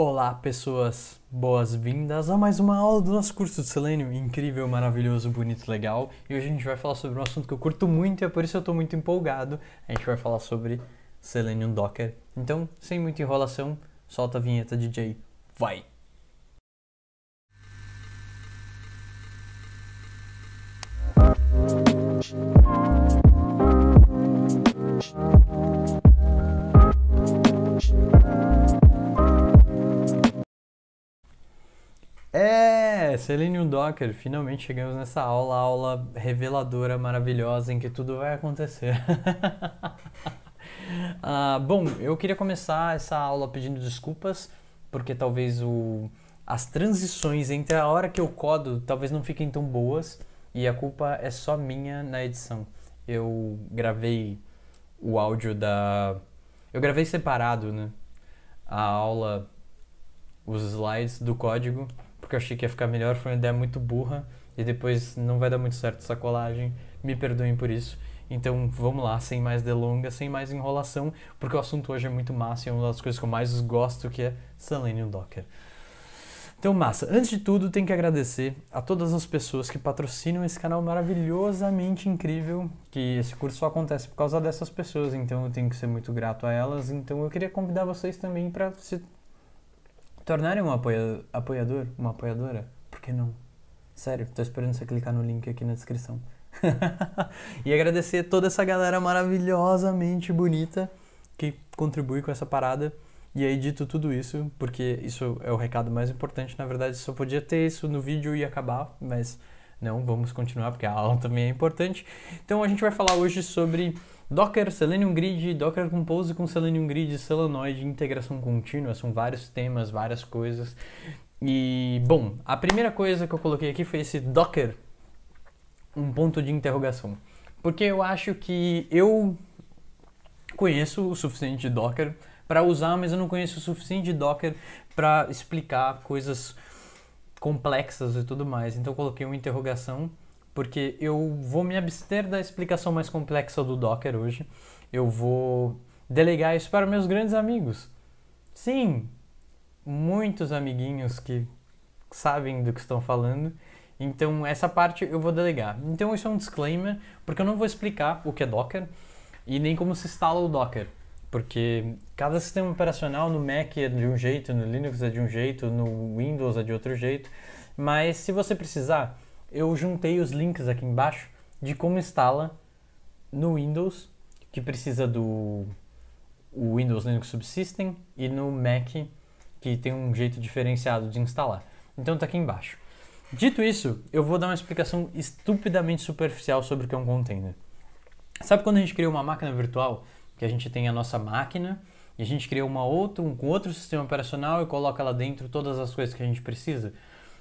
Olá pessoas, boas-vindas a mais uma aula do nosso curso de Selenium, incrível, maravilhoso, bonito, legal. E hoje a gente vai falar sobre um assunto que eu curto muito e é por isso que eu estou muito empolgado. A gente vai falar sobre Selenium Docker. Então, sem muita enrolação, solta a vinheta DJ, vai! Selenium Docker, finalmente chegamos nessa aula, aula reveladora, maravilhosa, em que tudo vai acontecer. Bom, eu queria começar essa aula pedindo desculpas, porque talvez as transições entre a hora que eu codo talvez não fiquem tão boas, e a culpa é só minha na edição. Eu gravei o áudio eu gravei separado, né? A aula, os slides do código, porque eu achei que ia ficar melhor, foi uma ideia muito burra e depois não vai dar muito certo essa colagem, me perdoem por isso. Então vamos lá, sem mais delongas, sem mais enrolação, porque o assunto hoje é muito massa e é uma das coisas que eu mais gosto, que é Selenium Docker. Então massa, antes de tudo tenho que agradecer a todas as pessoas que patrocinam esse canal maravilhosamente incrível, que esse curso só acontece por causa dessas pessoas, então eu tenho que ser muito grato a elas. Então eu queria convidar vocês também para se tornarem um apoiador, uma apoiadora, por que não? Sério, tô esperando você clicar no link aqui na descrição. E agradecer toda essa galera maravilhosamente bonita que contribui com essa parada. E aí, dito tudo isso, porque isso é o recado mais importante, na verdade só podia ter isso no vídeo e acabar, mas não, vamos continuar porque a aula também é importante. Então a gente vai falar hoje sobre Docker, Selenium Grid, Docker Compose com Selenium Grid, Selenoid, integração contínua, são vários temas, várias coisas. E, bom, a primeira coisa que eu coloquei aqui foi esse Docker, um ponto de interrogação. Porque eu acho que eu conheço o suficiente de Docker para usar, mas eu não conheço o suficiente de Docker para explicar coisas complexas e tudo mais. Então eu coloquei uma interrogação, porque eu vou me abster da explicação mais complexa do Docker hoje. Eu vou delegar isso para meus grandes amigos. Sim, muitos amiguinhos que sabem do que estão falando. Então, essa parte eu vou delegar. Então, isso é um disclaimer, porque eu não vou explicar o que é Docker e nem como se instala o Docker. Porque cada sistema operacional no Mac é de um jeito, no Linux é de um jeito, no Windows é de outro jeito. Mas, se você precisar, eu juntei os links aqui embaixo de como instala no Windows, que precisa do Windows Linux Subsystem, e no Mac, que tem um jeito diferenciado de instalar. Então tá aqui embaixo. Dito isso, eu vou dar uma explicação estupidamente superficial sobre o que é um container. Sabe quando a gente cria uma máquina virtual, que a gente tem a nossa máquina, e a gente cria um outro sistema operacional e coloca lá dentro todas as coisas que a gente precisa?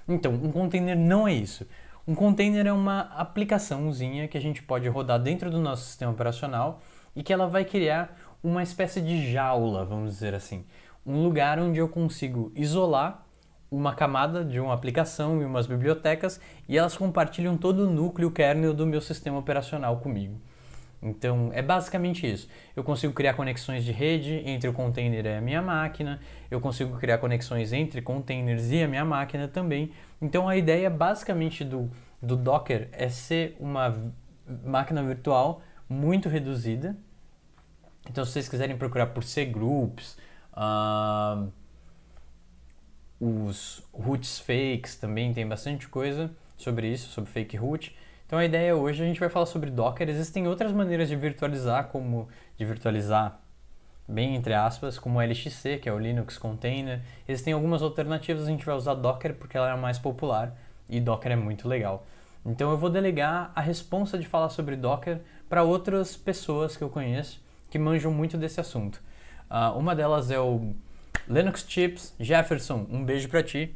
Então, um container não é isso. Um container é uma aplicaçãozinha que a gente pode rodar dentro do nosso sistema operacional e que ela vai criar uma espécie de jaula, vamos dizer assim. Um lugar onde eu consigo isolar uma camada de uma aplicação e umas bibliotecas, e elas compartilham todo o núcleo kernel do meu sistema operacional comigo. Então, é basicamente isso. Eu consigo criar conexões de rede entre o container e a minha máquina, eu consigo criar conexões entre containers e a minha máquina também. Então, a ideia basicamente do Docker é ser uma máquina virtual muito reduzida. Então, se vocês quiserem procurar por cgroups, os roots fakes também tem bastante coisa sobre isso, sobre fake root. Então a ideia hoje, a gente vai falar sobre Docker. Existem outras maneiras de virtualizar, como de virtualizar bem entre aspas, como o LXC, que é o Linux Container. Existem algumas alternativas, a gente vai usar Docker porque ela é a mais popular e Docker é muito legal. Então eu vou delegar a responsa de falar sobre Docker para outras pessoas que eu conheço que manjam muito desse assunto. Uma delas é o Linuxtips, Jefferson, um beijo pra ti.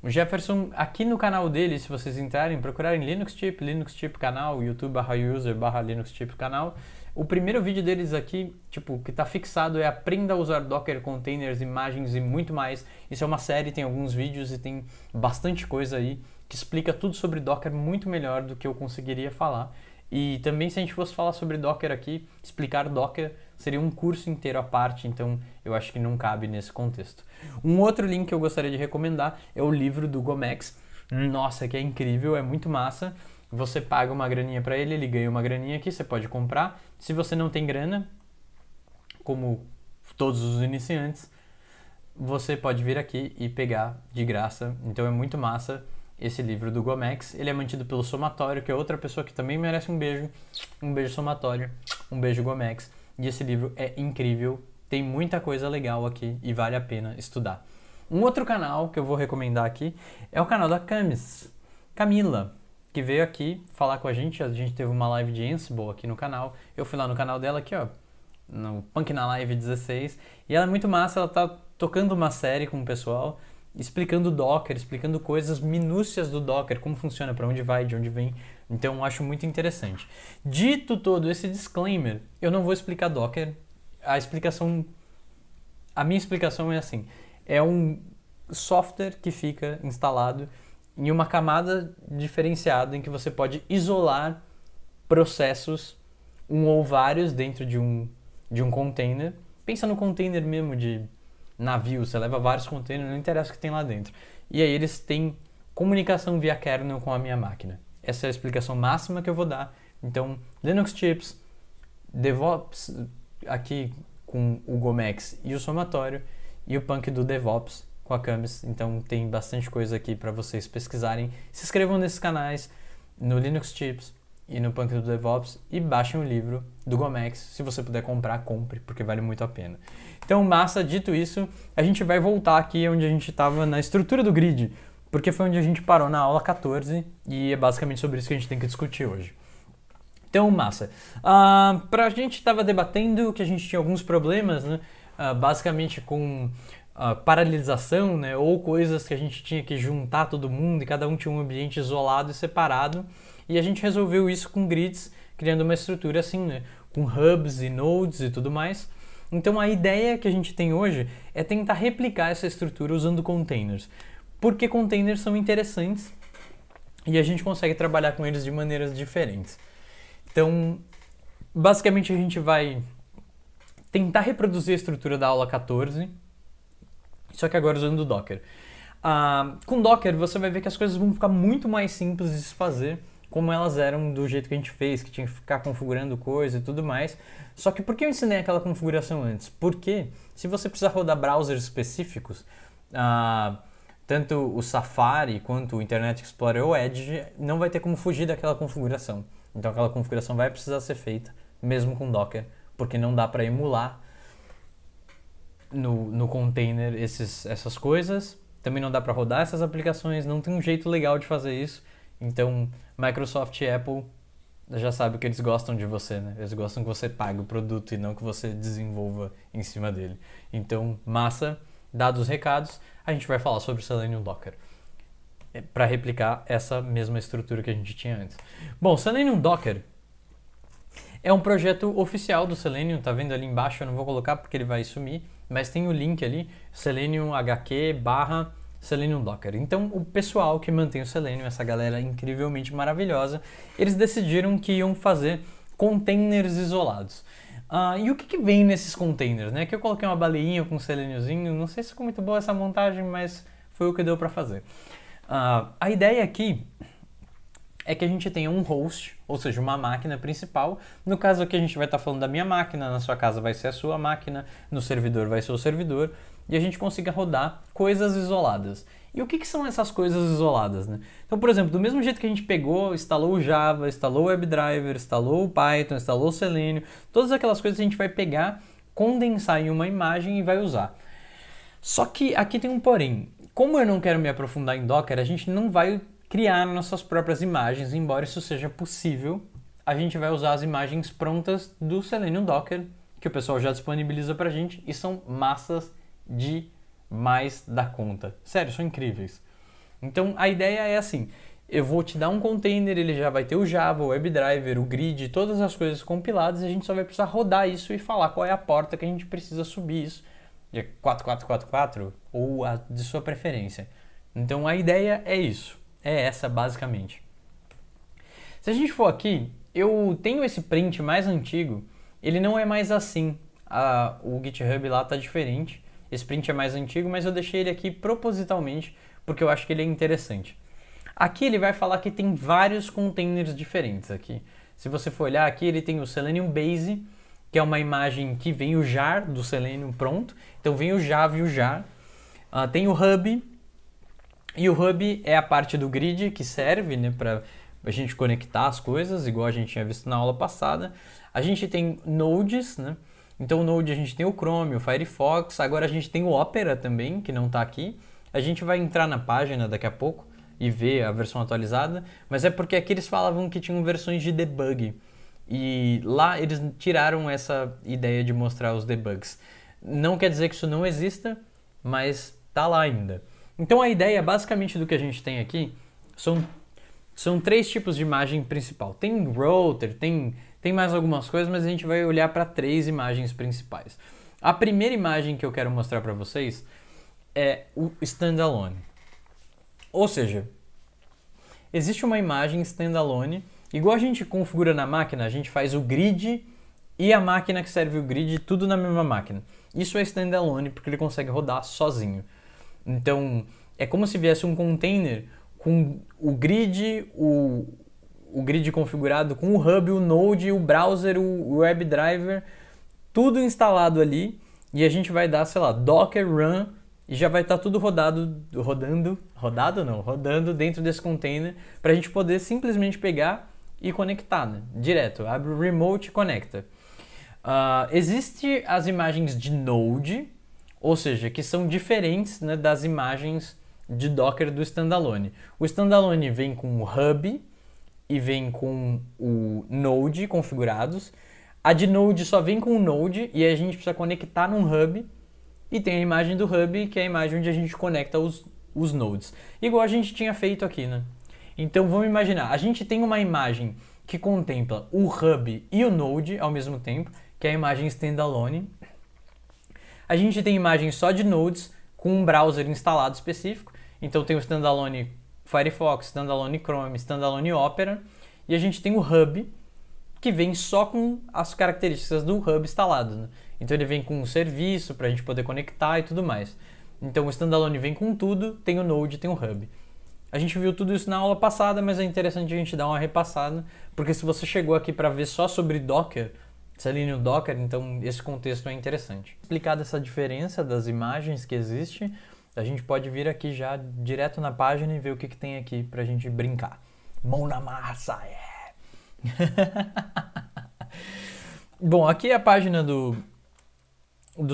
O Jefferson, aqui no canal dele, se vocês entrarem, procurarem Linuxtip, Linuxtip canal, youtube.com/user/Linuxtip canal, o primeiro vídeo deles aqui, tipo, que tá fixado é Aprenda a usar Docker, containers, imagens e muito mais. Isso é uma série, tem alguns vídeos e tem bastante coisa aí que explica tudo sobre Docker muito melhor do que eu conseguiria falar. E também, se a gente fosse falar sobre Docker aqui, explicar Docker, seria um curso inteiro à parte, então eu acho que não cabe nesse contexto. Um outro link que eu gostaria de recomendar é o livro do Gomex. Nossa, que é incrível, é muito massa. Você paga uma graninha para ele, ele ganha uma graninha aqui, você pode comprar. Se você não tem grana, como todos os iniciantes, você pode vir aqui e pegar de graça. Então é muito massa esse livro do Gomex. Ele é mantido pelo Somatório, que é outra pessoa que também merece um beijo. Um beijo Somatório, um beijo Gomex. E esse livro é incrível, tem muita coisa legal aqui e vale a pena estudar. Um outro canal que eu vou recomendar aqui é o canal da Camila, que veio aqui falar com a gente teve uma live de Ansible aqui no canal. Eu fui lá no canal dela aqui, ó, no Punk na Live 16, e ela é muito massa, ela tá tocando uma série com o pessoal, explicando Docker, explicando coisas minúcias do Docker, como funciona, para onde vai, de onde vem. Então eu acho muito interessante. Dito todo esse disclaimer, eu não vou explicar Docker. A minha explicação é assim: é um software que fica instalado em uma camada diferenciada em que você pode isolar processos, um ou vários, dentro de um container. Pensa no container mesmo de navio, você leva vários containers, não interessa o que tem lá dentro. E aí eles têm comunicação via kernel com a minha máquina. Essa é a explicação máxima que eu vou dar. Então, Linuxtips, DevOps aqui com o Gomex e o Somatório, e o Punk do DevOps com a Camis. Então tem bastante coisa aqui para vocês pesquisarem. Se inscrevam nesses canais, no Linuxtips e no Punk do DevOps, e baixem o livro do Gomex. Se você puder comprar, compre, porque vale muito a pena. Então, massa, dito isso, a gente vai voltar aqui onde a gente estava na estrutura do grid, porque foi onde a gente parou na aula 14, e é basicamente sobre isso que a gente tem que discutir hoje. Então, massa. A gente estava debatendo que a gente tinha alguns problemas, né? Basicamente com paralisação, né? Ou coisas que a gente tinha que juntar todo mundo, e cada um tinha um ambiente isolado e separado. E a gente resolveu isso com grids, criando uma estrutura assim, né, com hubs e nodes e tudo mais. Então a ideia que a gente tem hoje é tentar replicar essa estrutura usando containers. Porque containers são interessantes e a gente consegue trabalhar com eles de maneiras diferentes. Então, basicamente a gente vai tentar reproduzir a estrutura da aula 14, só que agora usando o Docker. Com Docker você vai ver que as coisas vão ficar muito mais simples de se fazer, como elas eram do jeito que a gente fez, que tinha que ficar configurando coisa e tudo mais. Só que por que eu ensinei aquela configuração antes? Porque se você precisar rodar browsers específicos, tanto o Safari quanto o Internet Explorer ou Edge, não vai ter como fugir daquela configuração. Então aquela configuração vai precisar ser feita, mesmo com Docker, porque não dá para emular no container essas coisas. Também não dá para rodar essas aplicações, não tem um jeito legal de fazer isso. Então, Microsoft e Apple já sabem que eles gostam de você, né? Eles gostam que você pague o produto e não que você desenvolva em cima dele. Então, massa, dados os recados, a gente vai falar sobre o Selenium Docker para replicar essa mesma estrutura que a gente tinha antes. Bom, Selenium Docker é um projeto oficial do Selenium, tá vendo ali embaixo, eu não vou colocar porque ele vai sumir, mas tem o link ali, selenium.hk/Selenium Docker. Então, o pessoal que mantém o Selenium, essa galera incrivelmente maravilhosa, eles decidiram que iam fazer containers isolados. E o que vem nesses containers, né? Aqui eu coloquei uma baleinha com um seleniumzinho, não sei se ficou muito boa essa montagem, mas foi o que deu para fazer. A ideia aqui é que a gente tenha um host, ou seja, uma máquina principal. No caso aqui a gente vai estar falando da minha máquina, na sua casa vai ser a sua máquina, no servidor vai ser o servidor, e a gente consiga rodar coisas isoladas. E o que são essas coisas isoladas, né? Então, por exemplo, do mesmo jeito que a gente pegou, instalou o Java, instalou o WebDriver, instalou o Python, instalou o Selenium, todas aquelas coisas a gente vai pegar, condensar em uma imagem e vai usar. Só que aqui tem um porém. Como eu não quero me aprofundar em Docker, a gente não vai criar nossas próprias imagens, embora isso seja possível. A gente vai usar as imagens prontas do Selenium Docker, que o pessoal já disponibiliza pra gente, e são massas demais da conta. Sério, são incríveis. Então a ideia é assim: eu vou te dar um container, ele já vai ter o Java, o WebDriver, o Grid, todas as coisas compiladas, e a gente só vai precisar rodar isso e falar qual é a porta que a gente precisa subir isso. E é 4444 ou a de sua preferência. Então a ideia é isso. É essa, basicamente. Se a gente for aqui, eu tenho esse print mais antigo, ele não é mais assim. o GitHub lá está diferente. Esse print é mais antigo, mas eu deixei ele aqui propositalmente porque eu acho que ele é interessante. Aqui ele vai falar que tem vários containers diferentes aqui. Se você for olhar aqui, ele tem o Selenium Base, que é uma imagem que vem o jar do Selenium pronto. Então vem o Java e o jar. Tem o Hub, e o Hub é a parte do grid que serve, né, para a gente conectar as coisas, igual a gente tinha visto na aula passada. A gente tem Nodes, né? Então o Node a gente tem o Chrome, o Firefox, agora a gente tem o Opera também, que não está aqui. A gente vai entrar na página daqui a pouco e ver a versão atualizada, mas é porque aqui eles falavam que tinham versões de debug. E lá eles tiraram essa ideia de mostrar os debugs. Não quer dizer que isso não exista, mas tá lá ainda. Então a ideia basicamente do que a gente tem aqui são três tipos de imagem principal. Tem router, tem mais algumas coisas, mas a gente vai olhar para três imagens principais. A primeira imagem que eu quero mostrar para vocês é o standalone. Ou seja, existe uma imagem standalone, igual a gente configura na máquina, a gente faz o grid e a máquina que serve o grid, tudo na mesma máquina. Isso é standalone porque ele consegue rodar sozinho. Então, é como se viesse um container com o grid, o grid configurado com o hub, o node, o browser, o WebDriver, tudo instalado ali, e a gente vai dar, sei lá, docker run e já vai estar tudo rodando dentro desse container para a gente poder simplesmente pegar e conectar, né? Direto, abre o remote e conecta. Existem as imagens de node, ou seja, que são diferentes, né, das imagens de Docker do standalone. O standalone vem com o hub e vem com o node configurados. A de node só vem com o node e a gente precisa conectar num hub. E tem a imagem do hub, que é a imagem onde a gente conecta os nodes. Igual a gente tinha feito aqui, né? Então vamos imaginar, a gente tem uma imagem que contempla o hub e o node ao mesmo tempo, que é a imagem standalone. A gente tem imagem só de nodes com um browser instalado específico. Então tem o standalone Firefox, standalone Chrome, standalone Opera. E a gente tem o hub, que vem só com as características do hub instalado, né? Então ele vem com um serviço para a gente poder conectar e tudo mais. Então o standalone vem com tudo, tem o node, tem o hub. A gente viu tudo isso na aula passada, mas é interessante a gente dar uma repassada, porque se você chegou aqui para ver só sobre Docker, Selenium Docker, então esse contexto é interessante. Explicada essa diferença das imagens que existe, a gente pode vir aqui já direto na página e ver o que tem aqui para a gente brincar. Mão na massa, Bom, aqui é a página do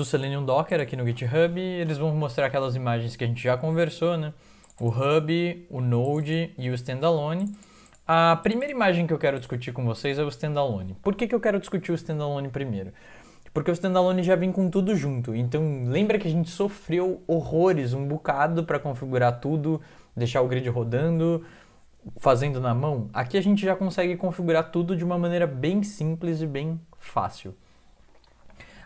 Selenium Docker aqui no GitHub. Eles vão mostrar aquelas imagens que a gente já conversou, né? O Hub, o Node e o Standalone. A primeira imagem que eu quero discutir com vocês é o Standalone. Por que eu quero discutir o Standalone primeiro? Porque o Standalone já vem com tudo junto. Então, lembra que a gente sofreu horrores, um bocado, para configurar tudo, deixar o grid rodando, fazendo na mão? Aqui a gente já consegue configurar tudo de uma maneira bem simples e bem fácil.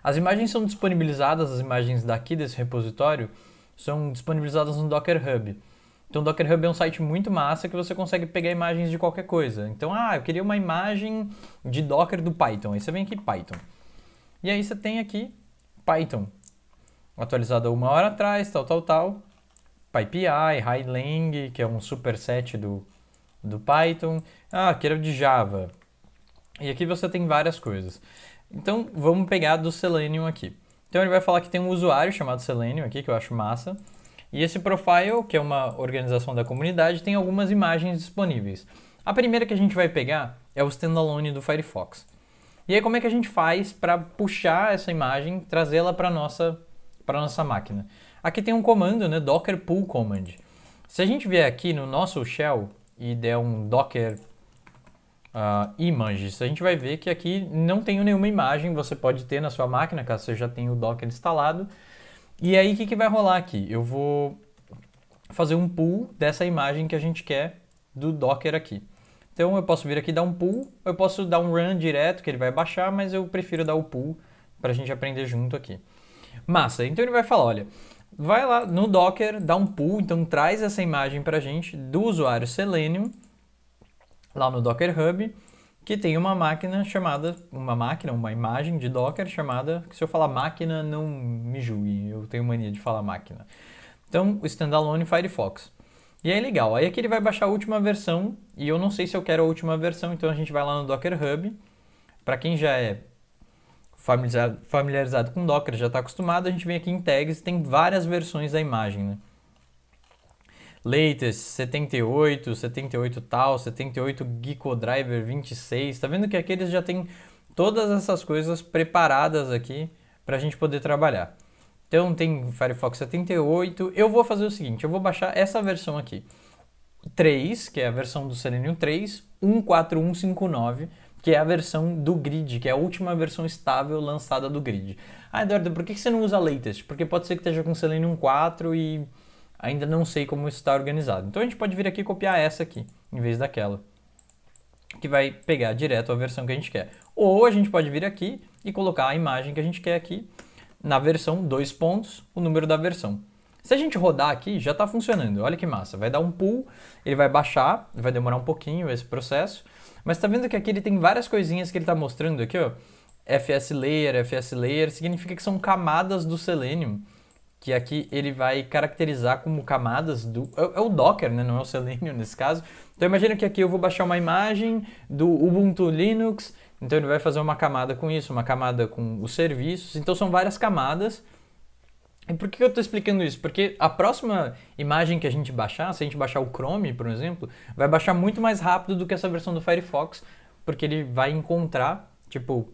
As imagens são disponibilizadas, as imagens daqui desse repositório são disponibilizadas no Docker Hub. Então o Docker Hub é um site muito massa que você consegue pegar imagens de qualquer coisa. Então, eu queria uma imagem de Docker do Python. Aí você vem aqui, Python. E aí você tem aqui, Python. Atualizado uma hora atrás, tal. PyPI, Highlang, que é um superset do Python. Queira de Java. E aqui você tem várias coisas. Então, vamos pegar do Selenium aqui. Então, ele vai falar que tem um usuário chamado Selenium aqui, que eu acho massa. E esse profile, que é uma organização da comunidade, tem algumas imagens disponíveis. A primeira que a gente vai pegar é o standalone do Firefox. E aí, como é que a gente faz para puxar essa imagem, trazê-la para a nossa máquina? Aqui tem um comando, né? Docker pull command. Se a gente vier aqui no nosso shell e der um docker images, a gente vai ver que aqui não tem nenhuma imagem. Você pode ter na sua máquina, caso você já tenha o Docker instalado. E aí, o que vai rolar aqui? Eu vou fazer um pull dessa imagem que a gente quer do Docker aqui. Então, eu posso vir aqui e dar um pull, eu posso dar um run direto, que ele vai baixar, mas eu prefiro dar o pull para a gente aprender junto aqui. Massa, então ele vai falar, olha, vai lá no Docker, dá um pull, então traz essa imagem para a gente do usuário Selenium, lá no Docker Hub, que tem uma máquina chamada, uma imagem de Docker chamada, que se eu falar máquina, não me julgue, eu tenho mania de falar máquina. Então, o standalone Firefox. E aí, legal, aí aqui ele vai baixar a última versão, e eu não sei se eu quero a última versão, então a gente vai lá no Docker Hub. Para quem já é familiarizado com Docker, já está acostumado, a gente vem aqui em tags, tem várias versões da imagem, né? Latest, 78, 78 tal, 78 GicoDriver 26, tá vendo que aqui eles já tem todas essas coisas preparadas aqui para a gente poder trabalhar. Então tem Firefox 78, eu vou fazer o seguinte, eu vou baixar essa versão aqui, 3, que é a versão do Selenium 3, 14159, que é a versão do Grid, que é a última versão estável lançada do Grid. Ah, Eduardo, por que você não usa Latest? Porque pode ser que esteja com Selenium 4 e... ainda não sei como isso está organizado. Então a gente pode vir aqui e copiar essa aqui, em vez daquela, que vai pegar direto a versão que a gente quer. Ou a gente pode vir aqui e colocar a imagem que a gente quer aqui, na versão, 2 pontos, o número da versão. Se a gente rodar aqui, já está funcionando, olha que massa. Vai dar um pull, ele vai baixar, vai demorar um pouquinho esse processo, mas está vendo que aqui ele tem várias coisinhas que ele está mostrando aqui, ó. FS Layer, significa que são camadas do Selenium, que aqui ele vai caracterizar como camadas do... é o Docker, né? Não é o Selenium nesse caso. Então imagina que aqui eu vou baixar uma imagem do Ubuntu Linux, então ele vai fazer uma camada com isso, uma camada com os serviços, então são várias camadas. E por que eu estou explicando isso? Porque a próxima imagem que a gente baixar, se a gente baixar o Chrome, por exemplo, vai baixar muito mais rápido do que essa versão do Firefox, porque ele vai encontrar, tipo...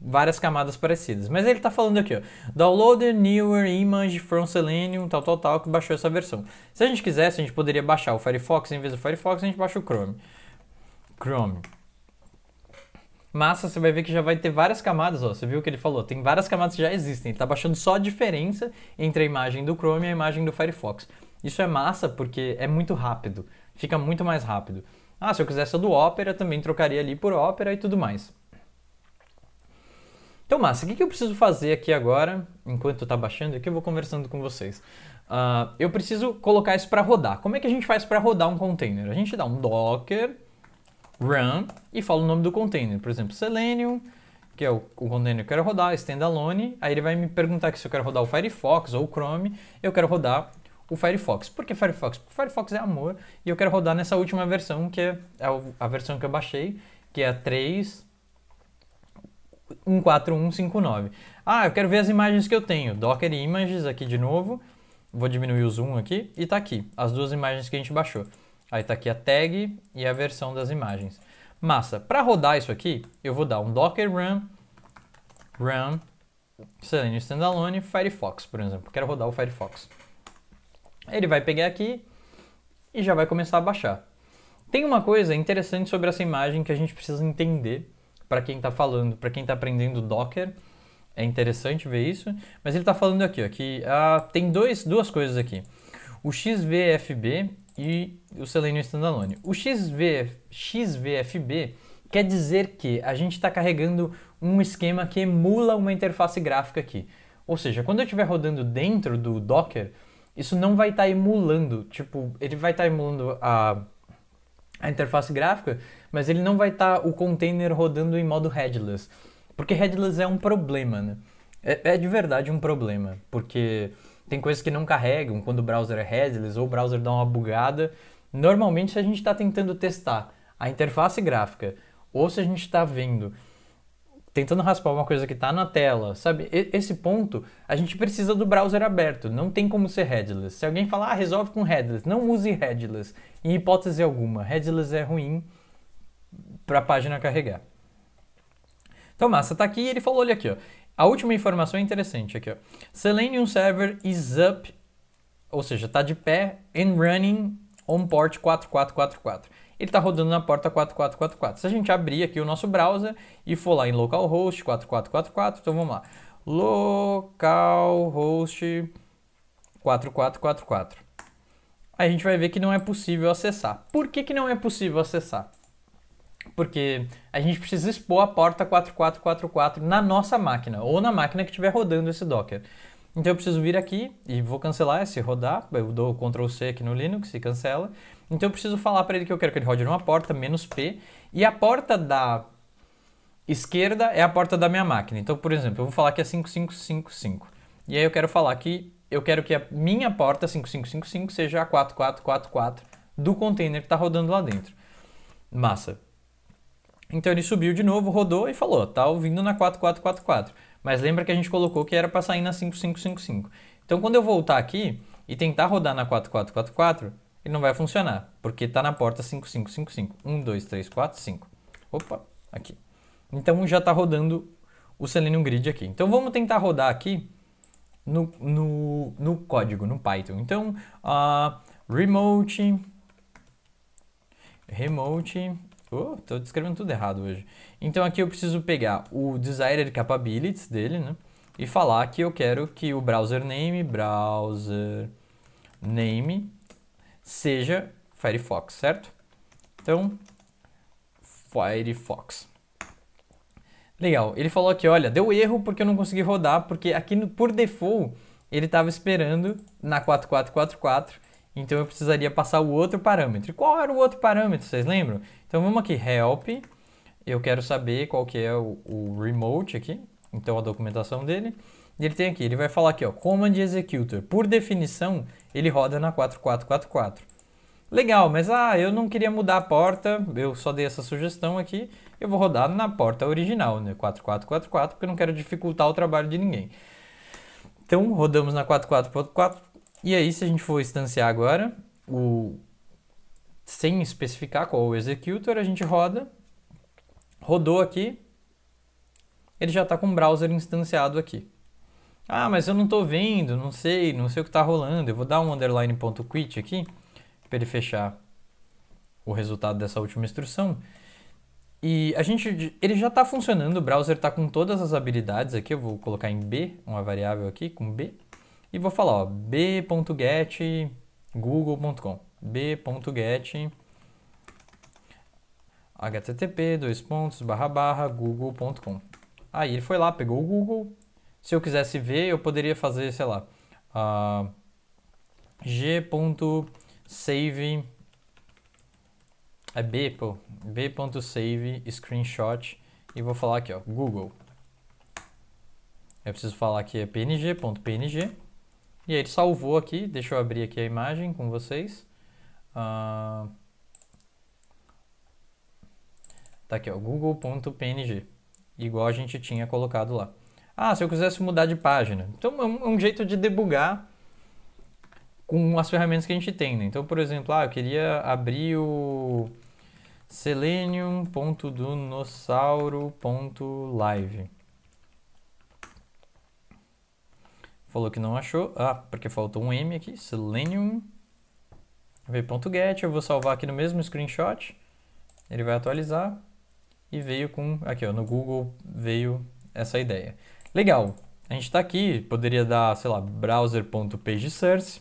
várias camadas parecidas, mas ele está falando aqui, ó, download newer image from Selenium, tal, tal, tal, que baixou essa versão. Se a gente quisesse, a gente poderia baixar o Firefox, em vez do Firefox, a gente baixa o Chrome. Massa, você vai ver que já vai ter várias camadas, ó, você viu o que ele falou, tem várias camadas que já existem, está baixando só a diferença entre a imagem do Chrome e a imagem do Firefox. Isso é massa porque é muito rápido, fica muito mais rápido. Ah, se eu quisesse a do Opera, também trocaria ali por Opera e tudo mais. Então, massa, o que eu preciso fazer aqui agora, enquanto está baixando aqui, eu vou conversando com vocês. Eu preciso colocar isso para rodar. Como é que a gente faz para rodar um container? A gente dá um docker run e fala o nome do container. Por exemplo, Selenium, que é o container que eu quero rodar, standalone. Aí ele vai me perguntar aqui se eu quero rodar o Firefox ou o Chrome. Eu quero rodar o Firefox. Por que Firefox? Porque Firefox é amor e eu quero rodar nessa última versão, que é a versão que eu baixei, que é a 3... 14159. Ah, eu quero ver as imagens que eu tenho. Docker Images aqui de novo. Vou diminuir o zoom aqui. E tá aqui, as duas imagens que a gente baixou. Aí tá aqui a tag e a versão das imagens. Massa, para rodar isso aqui, eu vou dar um docker run Selenium standalone Firefox, por exemplo. Quero rodar o Firefox. Ele vai pegar aqui e já vai começar a baixar. Tem uma coisa interessante sobre essa imagem que a gente precisa entender. Para quem está falando, para quem está aprendendo Docker, é interessante ver isso. Mas ele está falando aqui, ó, que tem duas coisas aqui. O XVFB e o Selenium Standalone. O XVFB quer dizer que a gente está carregando um esquema que emula uma interface gráfica aqui. Ou seja, quando eu estiver rodando dentro do Docker, isso não vai estar emulando, tipo, ele vai estar emulando a interface gráfica, mas ele não vai estar o container rodando em modo headless, porque headless é um problema, né? É de verdade um problema, porque tem coisas que não carregam quando o browser é headless ou o browser dá uma bugada. Normalmente, se a gente está tentando testar a interface gráfica ou se a gente está vendo, tentando raspar uma coisa que está na tela, sabe? Esse ponto, a gente precisa do browser aberto, não tem como ser headless. Se alguém falar, ah, resolve com headless, não use headless, em hipótese alguma. Headless é ruim para a página carregar. Então, massa, tá aqui e ele falou, olha aqui, ó. A última informação é interessante aqui, ó. Selenium Server is up, ou seja, tá de pé, and running on port 4444. Ele está rodando na porta 4444. Se a gente abrir aqui o nosso browser e for lá em localhost 4444, então vamos lá. Localhost 4444. Aí a gente vai ver que não é possível acessar. Por que não é possível acessar? Porque a gente precisa expor a porta 4444 na nossa máquina, ou na máquina que estiver rodando esse Docker. Então eu preciso vir aqui e vou cancelar esse rodar, eu dou Ctrl C aqui no Linux e cancela. Então eu preciso falar para ele que eu quero que ele rode numa porta, -p, e a porta da esquerda é a porta da minha máquina. Então, por exemplo, eu vou falar que é 5555. E aí eu quero falar que eu quero que a minha porta 5555 seja a 4444 do container que está rodando lá dentro. Massa. Então ele subiu de novo, rodou e falou, tá ouvindo na 4444. Mas lembra que a gente colocou que era para sair na 5555. Então quando eu voltar aqui e tentar rodar na 4444, ele não vai funcionar, porque está na porta 5555. 1, 2, 3, 4, 5. Opa, aqui. Então já está rodando o Selenium Grid aqui. Então vamos tentar rodar aqui no código, no Python. Então, remote... Oh, tô descrevendo tudo errado hoje. Então aqui eu preciso pegar o desired capabilities dele, né? E falar que eu quero que o browser name seja Firefox, certo? Então, Firefox. Legal, ele falou aqui, olha, deu erro porque eu não consegui rodar, porque aqui por default ele estava esperando na 4444, então eu precisaria passar o outro parâmetro. E qual era o outro parâmetro, vocês lembram? Então vamos aqui, help, eu quero saber qual que é o remote aqui, então a documentação dele. E ele tem aqui, ele vai falar aqui, ó, command executor, por definição ele roda na 4444. Legal, mas eu não queria mudar a porta, eu só dei essa sugestão aqui, eu vou rodar na porta original, né, 4444, porque eu não quero dificultar o trabalho de ninguém. Então, rodamos na 4444, e aí se a gente for instanciar agora, sem especificar qual é o executor, a gente rodou aqui, ele já está com o browser instanciado aqui. Ah, mas eu não estou vendo, não sei o que está rolando, eu vou dar um underline.quit aqui, para ele fechar o resultado dessa última instrução. E ele já está funcionando, o browser está com todas as habilidades aqui, eu vou colocar em B, uma variável aqui com B, e vou falar, ó, b.get google.com, b.get http://google.com. Aí ele foi lá, pegou o Google, se eu quisesse ver, eu poderia fazer, sei lá, g.save, b.save screenshot, e vou falar aqui, ó, Google. Eu preciso falar que é png.png, e aí ele salvou aqui, deixa eu abrir aqui a imagem com vocês. Tá aqui, ó, google.png, igual a gente tinha colocado lá. Ah, se eu quisesse mudar de página, então é um jeito de debugar com as ferramentas que a gente tem, né? Então, por exemplo, eu queria abrir o selenium.dinossauro.live. Falou que não achou. Ah, porque faltou um M aqui. Selenium v.get. Eu vou salvar aqui no mesmo screenshot. Ele vai atualizar. E veio com... Aqui, ó, no Google veio essa ideia. Legal. A gente está aqui. Poderia dar, sei lá, browser.pageSource.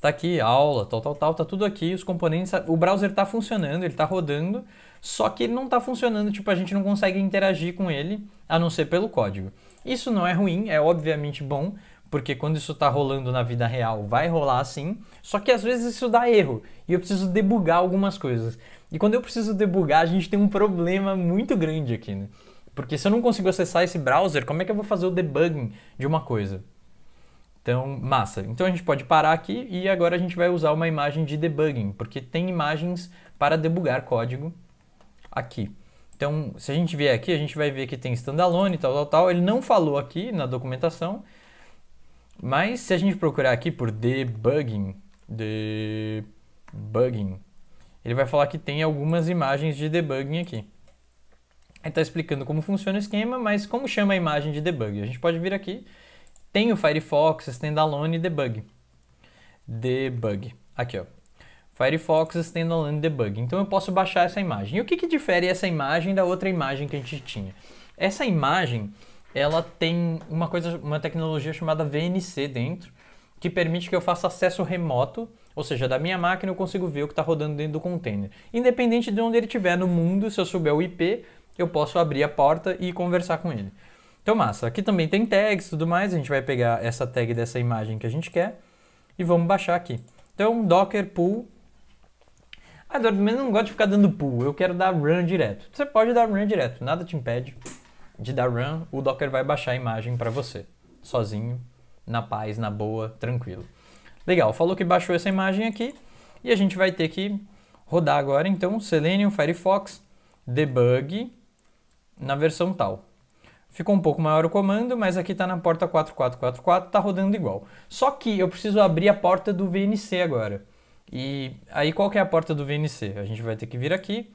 Tá aqui, aula, tal, tá tudo aqui, os componentes, o browser tá funcionando, ele tá rodando, só que ele não tá funcionando, tipo, a gente não consegue interagir com ele, a não ser pelo código. Isso não é ruim, é obviamente bom, porque quando isso tá rolando na vida real, vai rolar assim, só que às vezes isso dá erro, e eu preciso debugar algumas coisas. E quando eu preciso debugar, a gente tem um problema muito grande aqui, né? Porque se eu não consigo acessar esse browser, como é que eu vou fazer o debugging de uma coisa? Então, massa. Então a gente pode parar aqui e agora a gente vai usar uma imagem de debugging, porque tem imagens para debugar código aqui. Então, se a gente vier aqui, a gente vai ver que tem standalone, tal. Ele não falou aqui na documentação, mas se a gente procurar aqui por debugging, ele vai falar que tem algumas imagens de debugging aqui. Ele está explicando como funciona o esquema, mas como chama a imagem de debugging? A gente pode vir aqui. Tem o Firefox, Standalone e Debug. Aqui, ó. Firefox, Standalone e Debug. Então eu posso baixar essa imagem. E o que difere essa imagem da outra imagem que a gente tinha? Essa imagem, ela tem uma tecnologia chamada VNC dentro, que permite que eu faça acesso remoto, ou seja, da minha máquina eu consigo ver o que está rodando dentro do container. Independente de onde ele estiver no mundo, se eu souber o IP, eu posso abrir a porta e conversar com ele. Então, massa. Aqui também tem tags e tudo mais. A gente vai pegar essa tag dessa imagem que a gente quer e vamos baixar aqui. Então, docker pull Ah, Eduardo, mas eu não gosto de ficar dando pull, eu quero dar run direto. Você pode dar run direto, nada te impede de dar run, o Docker vai baixar a imagem para você, sozinho, na paz, na boa, tranquilo. Legal, falou que baixou essa imagem aqui, e a gente vai ter que rodar agora, então, Selenium, Firefox, debug, na versão tal. Ficou um pouco maior o comando, mas aqui está na porta 4444, está rodando igual. Só que eu preciso abrir a porta do VNC agora. E aí qual que é a porta do VNC? A gente vai ter que vir aqui.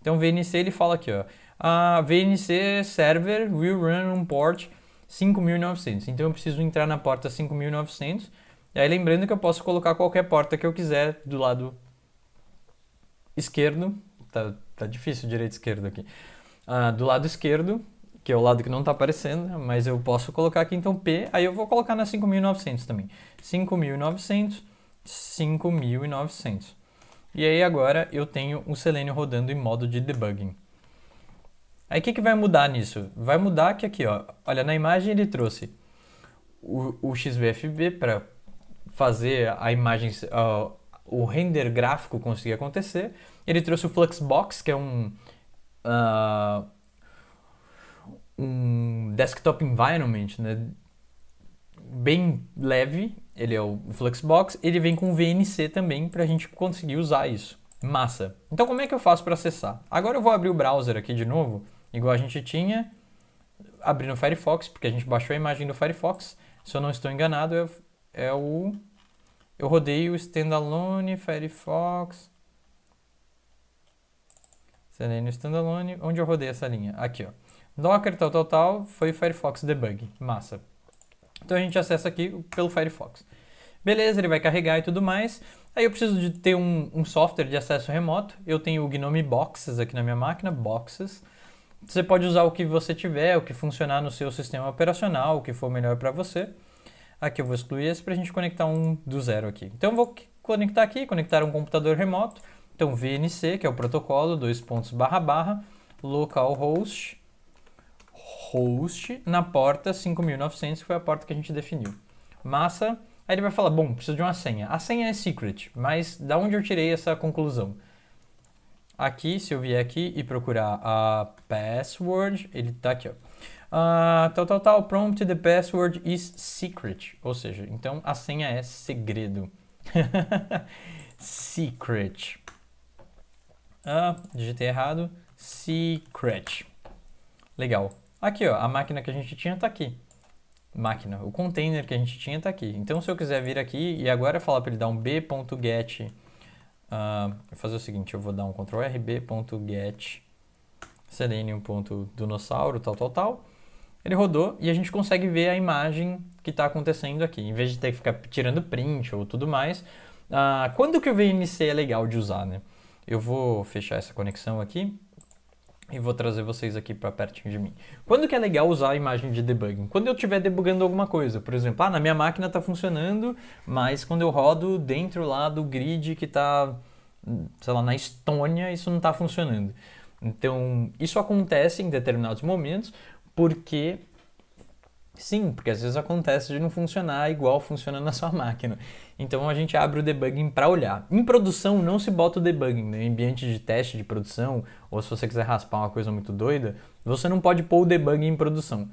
Então o VNC ele fala aqui, ó. A VNC server will run on port 5900. Então eu preciso entrar na porta 5900. E aí lembrando que eu posso colocar qualquer porta que eu quiser do lado esquerdo. Tá difícil direito esquerdo aqui. Do lado esquerdo, que é o lado que não está aparecendo, mas eu posso colocar aqui então P, aí eu vou colocar na 5900 também. 5900, 5900. E aí agora eu tenho o Selenium rodando em modo de debugging. Aí o que vai mudar nisso? Vai mudar que aqui, ó, olha, na imagem ele trouxe o XVFB para fazer a imagem, o render gráfico conseguir acontecer. Ele trouxe o Fluxbox, que é um desktop environment, né? Bem leve, ele é o Fluxbox, ele vem com VNC também para a gente conseguir usar isso. Massa! Então como é que eu faço para acessar? Agora eu vou abrir o browser aqui de novo, igual a gente tinha, abrir no Firefox, porque a gente baixou a imagem do Firefox, se eu não estou enganado, eu rodei o standalone Firefox, Selenium standalone, onde eu rodei essa linha? Aqui, ó. Docker tal, foi Firefox debug, massa. Então a gente acessa aqui pelo Firefox. Beleza, ele vai carregar e tudo mais. Aí eu preciso de ter um software de acesso remoto. Eu tenho o Gnome Boxes aqui na minha máquina, Boxes. Você pode usar o que você tiver, o que funcionar no seu sistema operacional, o que for melhor para você. Aqui eu vou excluir esse para a gente conectar um do zero aqui. Então eu vou conectar aqui, conectar um computador remoto. Então VNC, que é o protocolo, // localhost. Host na porta 5900, que foi a porta que a gente definiu. Massa. Aí ele vai falar, bom, preciso de uma senha. A senha é secret, mas da onde eu tirei essa conclusão? Aqui, se eu vier aqui e procurar a password, ele tá aqui, ó. Prompt, the password is secret. Ou seja, então a senha é segredo. Secret. Digitei errado. Secret. Legal. Aqui, ó, a máquina que a gente tinha está aqui. O container que a gente tinha está aqui. Então, se eu quiser vir aqui e agora falar para ele dar um b.get, vou fazer o seguinte, eu vou dar um Ctrl+R, b.get selenium.dinossauro, .. Ele rodou e a gente consegue ver a imagem que está acontecendo aqui, em vez de ter que ficar tirando print ou tudo mais. Quando que o VNC é legal de usar, né? Eu vou fechar essa conexão aqui. E vou trazer vocês aqui para pertinho de mim. Quando que é legal usar a imagem de debugging? Quando eu estiver debugando alguma coisa. Por exemplo, na minha máquina está funcionando, mas quando eu rodo dentro lá do grid que está, sei lá, na Estônia, isso não está funcionando. Então, isso acontece em determinados momentos, porque... Sim, porque às vezes acontece de não funcionar igual funciona na sua máquina. Então a gente abre o debugging para olhar. Em produção não se bota o debugging, né? Em ambiente de teste de produção, ou se você quiser raspar uma coisa muito doida, você não pode pôr o debugging em produção,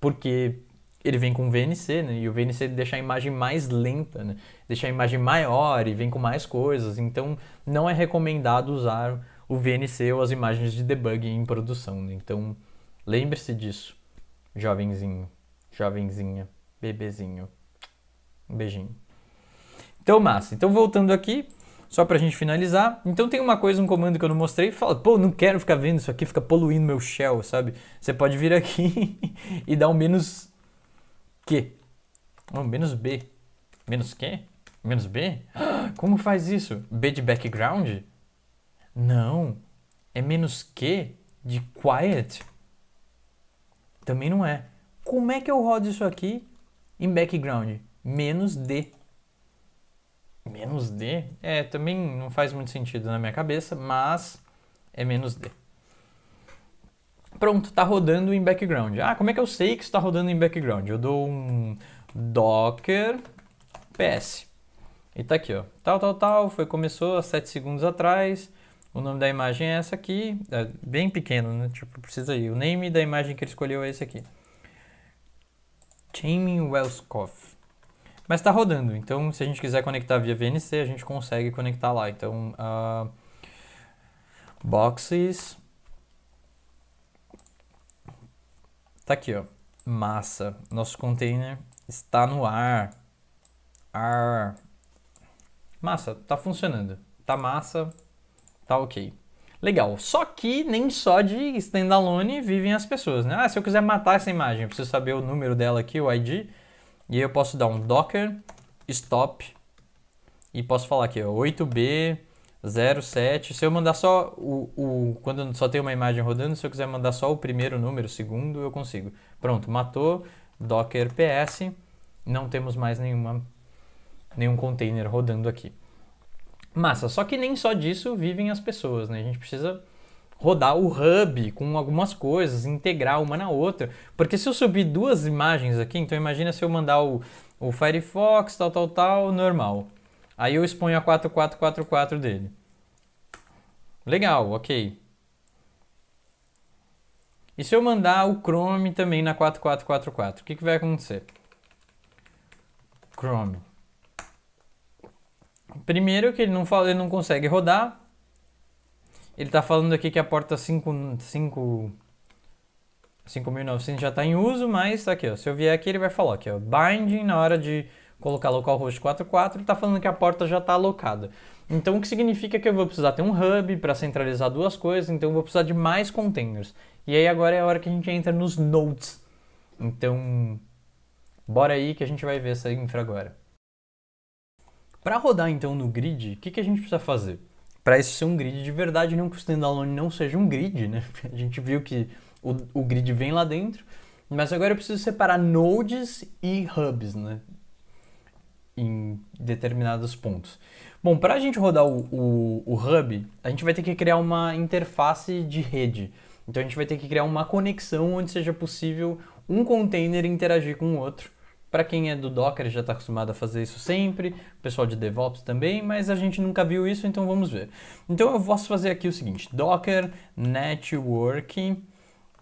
porque ele vem com VNC, né? E o VNC deixa a imagem mais lenta, né? Deixa a imagem maior e vem com mais coisas. Então não é recomendado usar o VNC ou as imagens de debugging em produção, né? Então lembre-se disso, jovenzinho. Jovenzinha, bebezinho, um beijinho. Então massa, então voltando aqui, só pra gente finalizar, então tem uma coisa, um comando que eu não mostrei, fala, pô, não quero ficar vendo isso aqui, fica poluindo meu shell, sabe? Você pode vir aqui e dar um menos Q, um menos B, menos Q, menos B? Como faz isso? B de background? Não, é menos Q de quiet? Também não é. Como é que eu rodo isso aqui em background? Menos D. Menos D? É, também não faz muito sentido na minha cabeça, mas é menos D. Pronto, tá rodando em background. Ah, como é que eu sei que está rodando em background? Eu dou um docker ps. E tá aqui, ó. Começou há 7 segundos atrás. O nome da imagem é essa aqui, é bem pequeno, né? Tipo, precisa ir. O name da imagem que ele escolheu é esse aqui. Jamie Welskoff. Mas está rodando, então se a gente quiser conectar via VNC, a gente consegue conectar lá. Então, boxes. Tá aqui, ó. Massa. Nosso container está no ar. Ar. Massa, tá funcionando. Tá massa. Tá ok. Legal. Só que nem só de standalone vivem as pessoas, né? Ah, se eu quiser matar essa imagem, eu preciso saber o número dela aqui, o ID. E aí eu posso dar um docker stop. E posso falar aqui, ó, 8B07. Se eu mandar só quando só tem uma imagem rodando, se eu quiser mandar só o primeiro número, o segundo, eu consigo. Pronto, matou. Docker PS. Não temos mais nenhum container rodando aqui. Massa, só que nem só disso vivem as pessoas, né? A gente precisa rodar o hub com algumas coisas, integrar uma na outra. Porque se eu subir duas imagens aqui, então imagina se eu mandar o Firefox, tal, normal. Aí eu exponho a 4444 dele. Legal, ok. E se eu mandar o Chrome também na 4444, o que que vai acontecer? Chrome. Primeiro que ele não consegue rodar. Ele está falando aqui que a porta 5900 já está em uso, mas está aqui, ó. Se eu vier aqui, ele vai falar aqui, ó, binding, na hora de colocar localhost 44, está falando que a porta já está alocada. Então, o que significa que eu vou precisar ter um hub para centralizar duas coisas, então eu vou precisar de mais containers. E aí agora é a hora que a gente entra nos nodes. Então, bora aí que a gente vai ver essa infra agora. Para rodar então no grid, o que a gente precisa fazer? Para isso ser um grid de verdade, não que o standalone não seja um grid, né? A gente viu que o grid vem lá dentro, mas agora eu preciso separar nodes e hubs, né? Em determinados pontos. Bom, para a gente rodar o hub, a gente vai ter que criar uma interface de rede. Então a gente vai ter que criar uma conexão onde seja possível um container interagir com o outro. Para quem é do Docker já está acostumado a fazer isso sempre, o pessoal de DevOps também, mas a gente nunca viu isso, então vamos ver. Então eu posso fazer aqui o seguinte, docker network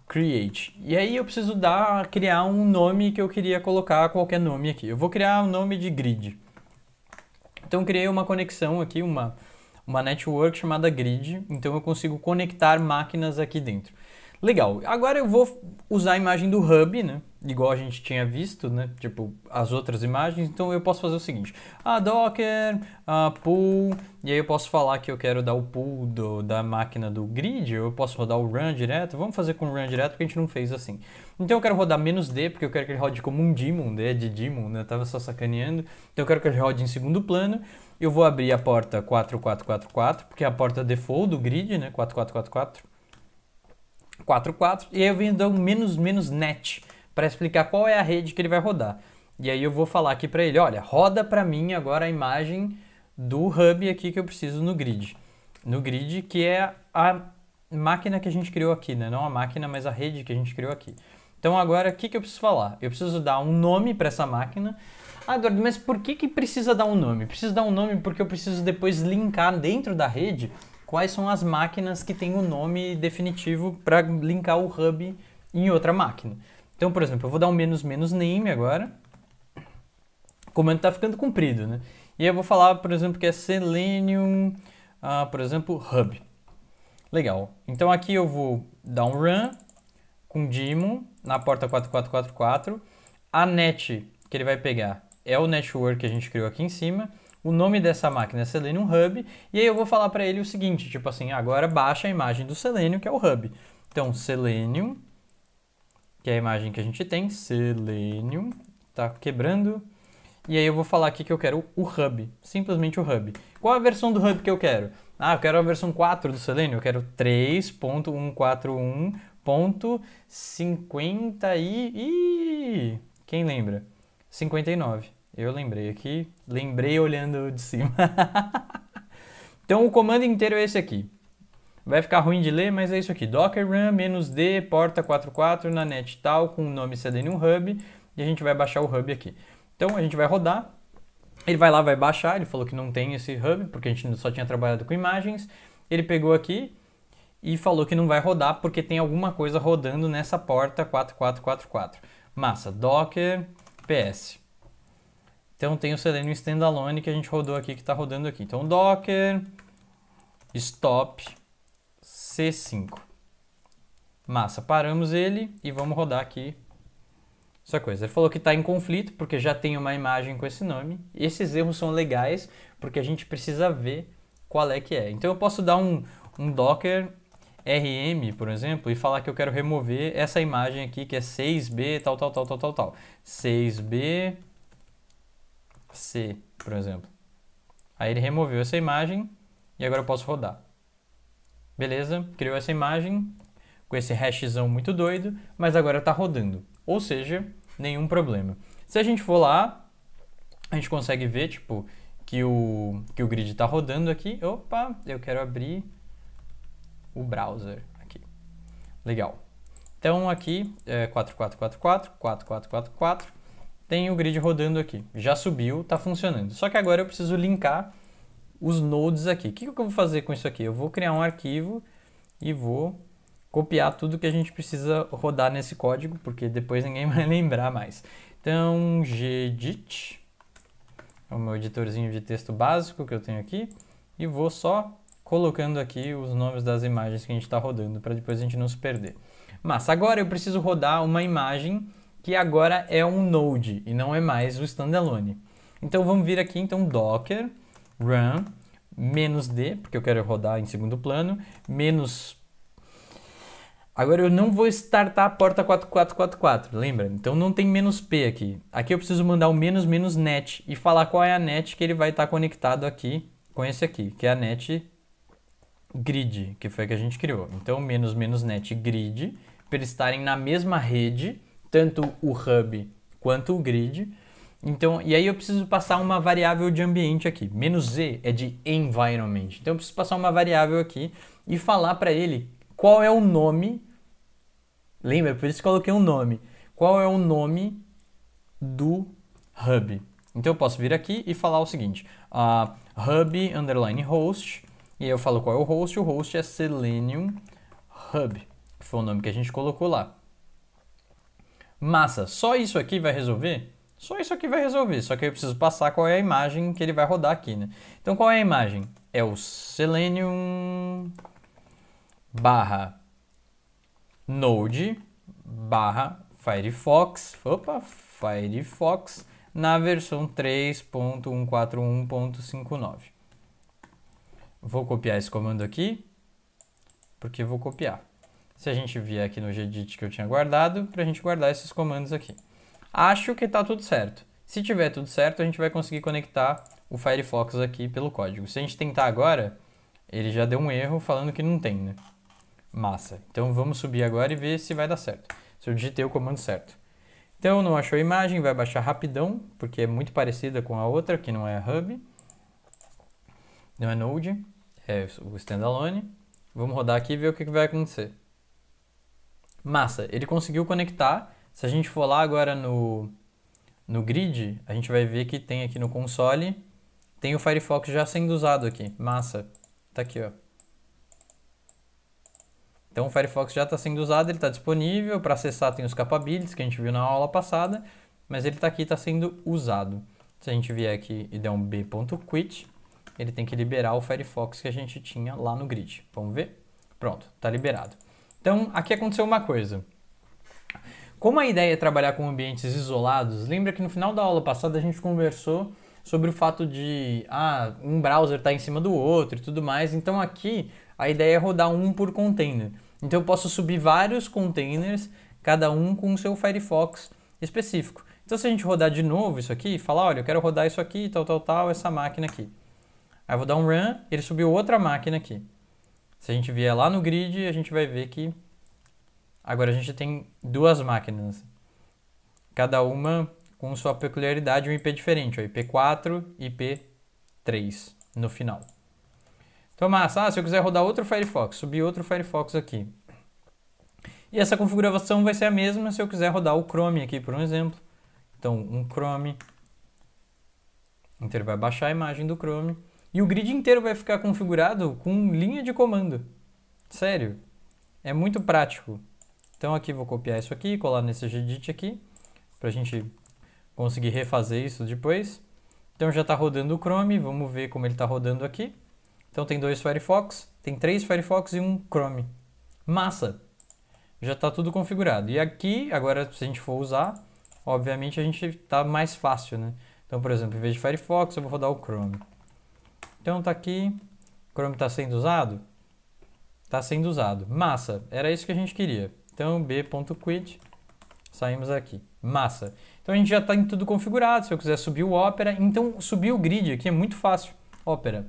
create. E aí eu preciso criar um nome que eu queria colocar, qualquer nome aqui. Eu vou criar o nome de grid. Então criei uma conexão aqui, uma network chamada grid, então eu consigo conectar máquinas aqui dentro. Legal, agora eu vou usar a imagem do hub, né? Igual a gente tinha visto, né? Tipo, as outras imagens, então eu posso fazer o seguinte. Docker, pull, e aí eu posso falar que eu quero dar o pull da máquina do grid, eu posso rodar o run direto, vamos fazer com o run direto porque a gente não fez assim. Então eu quero rodar -D, porque eu quero que ele rode como um daemon, D de daemon, né? Eu tava só sacaneando. Então eu quero que ele rode em segundo plano. Eu vou abrir a porta 4444, porque é a porta default do grid, né? 4444. E aí eu venho dar um "-net", para explicar qual é a rede que ele vai rodar. E aí eu vou falar aqui para ele, olha, roda para mim agora a imagem do hub aqui que eu preciso no grid. No grid, que é a máquina que a gente criou aqui, né? Não a máquina, mas a rede que a gente criou aqui. Então agora, o que que eu preciso falar? Eu preciso dar um nome para essa máquina. Ah, Eduardo, mas por que precisa dar um nome? Preciso dar um nome porque eu preciso depois linkar dentro da rede quais são as máquinas que tem o nome definitivo para linkar o hub em outra máquina. Então, por exemplo, eu vou dar um "-name" agora. O comando está ficando comprido, né? E eu vou falar, por exemplo, que é Selenium, por exemplo, Hub. Legal. Então aqui eu vou dar um run com daemon na porta 4444. A net que ele vai pegar é o network que a gente criou aqui em cima. O nome dessa máquina é Selenium Hub, e aí eu vou falar para ele o seguinte, tipo assim, agora baixa a imagem do Selenium, que é o Hub. Então, Selenium, que é a imagem que a gente tem, Selenium, tá quebrando, e aí eu vou falar aqui que eu quero o Hub, simplesmente o Hub. Qual a versão do Hub que eu quero? Ah, eu quero a versão 4 do Selenium, eu quero 3.141.50 e... quem lembra? 59. Eu lembrei aqui, lembrei olhando de cima. Então o comando inteiro é esse aqui. Vai ficar ruim de ler, mas é isso aqui. Docker run "-d", porta 44, na net tal, com o nome Selenium Hub. E a gente vai baixar o hub aqui. Então a gente vai rodar. Ele vai lá, vai baixar. Ele falou que não tem esse hub, porque a gente só tinha trabalhado com imagens. ele pegou aqui e falou que não vai rodar porque tem alguma coisa rodando nessa porta 4444. Massa, docker ps. Então tem o Selenium standalone que a gente rodou aqui, que está rodando aqui. Então docker stop c5. Massa, paramos ele e vamos rodar aqui essa coisa. Ele falou que está em conflito porque já tem uma imagem com esse nome. Esses erros são legais porque a gente precisa ver qual é que é. Então eu posso dar um docker rm, por exemplo, e falar que eu quero remover essa imagem aqui que é 6b tal, tal, tal, tal, tal, tal. 6b c, por exemplo. Aí ele removeu essa imagem e agora eu posso rodar. Beleza, criou essa imagem com esse hashzão muito doido, mas agora está rodando. Ou seja, nenhum problema. Se a gente for lá, a gente consegue ver, tipo, que o grid está rodando aqui. Opa, eu quero abrir o browser aqui. Legal. Então aqui, 4444, 4444, tem o grid rodando aqui. Já subiu, está funcionando. Só que agora eu preciso linkar os nodes aqui. O que eu vou fazer com isso aqui? Eu vou criar um arquivo e vou copiar tudo que a gente precisa rodar nesse código, porque depois ninguém vai lembrar mais. Então, gedit, é o meu editorzinho de texto básico que eu tenho aqui, e vou só colocando aqui os nomes das imagens que a gente está rodando, para depois a gente não se perder. Mas agora eu preciso rodar uma imagem que agora é um node, e não é mais o standalone. Então vamos vir aqui, então, docker run -d, porque eu quero rodar em segundo plano, menos... Agora eu não vou startar a porta 4444, lembra? Então não tem -p aqui. Aqui eu preciso mandar o "-net" e falar qual é a net que ele vai estar conectado aqui com esse aqui, que é a net grid, que foi a que a gente criou. Então "-net grid", para eles estarem na mesma rede, tanto o hub quanto o grid. Então, e aí eu preciso passar uma variável de ambiente aqui. "-z" é de environment. Então eu preciso passar uma variável aqui e falar para ele qual é o nome, lembra? Por isso que eu coloquei um nome. Qual é o nome do hub? Então eu posso vir aqui e falar o seguinte, hub underline host, e aí eu falo qual é o host é Selenium Hub, que foi o nome que a gente colocou lá. Massa, só isso aqui vai resolver? Só isso aqui vai resolver, só que eu preciso passar qual é a imagem que ele vai rodar aqui, né? Então qual é a imagem? É o Selenium... /node /firefox, opa, firefox na versão 3.141.59. Vou copiar esse comando aqui, porque vou copiar. Se a gente vier aqui no gedit que eu tinha guardado, pra gente guardar esses comandos aqui. Acho que tá tudo certo. Se tiver tudo certo, a gente vai conseguir conectar o Firefox aqui pelo código. Se a gente tentar agora, ele já deu um erro falando que não tem, né? Massa. Então vamos subir agora e ver se vai dar certo. Se eu digitei o comando certo. Então não achou a imagem, vai baixar rapidão, porque é muito parecida com a outra, que não é hub. Não é node, é o standalone. Vamos rodar aqui e ver o que vai acontecer. Massa, ele conseguiu conectar. Se a gente for lá agora no grid, a gente vai ver que tem aqui no console, tem o Firefox já sendo usado aqui. Massa, tá aqui, ó. Então o Firefox já está sendo usado, ele está disponível, para acessar tem os capabilities que a gente viu na aula passada, mas ele está aqui, está sendo usado. Se a gente vier aqui e der um b.quit, ele tem que liberar o Firefox que a gente tinha lá no grid. Vamos ver? Pronto, está liberado. Então aqui aconteceu uma coisa. Como a ideia é trabalhar com ambientes isolados, lembra que no final da aula passada a gente conversou sobre o fato de um browser está em cima do outro e tudo mais, então aqui a ideia é rodar um por container. Então eu posso subir vários containers, cada um com o seu Firefox específico. Então se a gente rodar de novo isso aqui, falar, olha, eu quero rodar isso aqui, tal, tal, tal, essa máquina aqui. Aí eu vou dar um run, ele subiu outra máquina aqui. Se a gente vier lá no grid, a gente vai ver que agora a gente tem duas máquinas. Cada uma com sua peculiaridade, um IP diferente, ó, IP4 e IP3 no final. Então, massa, se eu quiser rodar outro Firefox, subir outro Firefox aqui. E essa configuração vai ser a mesma se eu quiser rodar o Chrome aqui, por um exemplo. Então, um Chrome. Então, ele vai baixar a imagem do Chrome. E o grid inteiro vai ficar configurado com linha de comando. Sério, é muito prático. Então aqui vou copiar isso aqui, colar nesse gedit aqui, para a gente conseguir refazer isso depois. Então já está rodando o Chrome, vamos ver como ele está rodando aqui. Então tem 2 Firefox, tem 3 Firefox e 1 Chrome. Massa! Já está tudo configurado. E aqui, agora se a gente for usar, obviamente a gente está mais fácil, né? Então, por exemplo, em vez de Firefox, eu vou rodar o Chrome. Então tá aqui, o Chrome está sendo usado? Está sendo usado. Massa! Era isso que a gente queria. Então, b.quit, saímos aqui. Massa! Então a gente já está em tudo configurado, se eu quiser subir o Opera. Então, subir o grid aqui é muito fácil. Opera.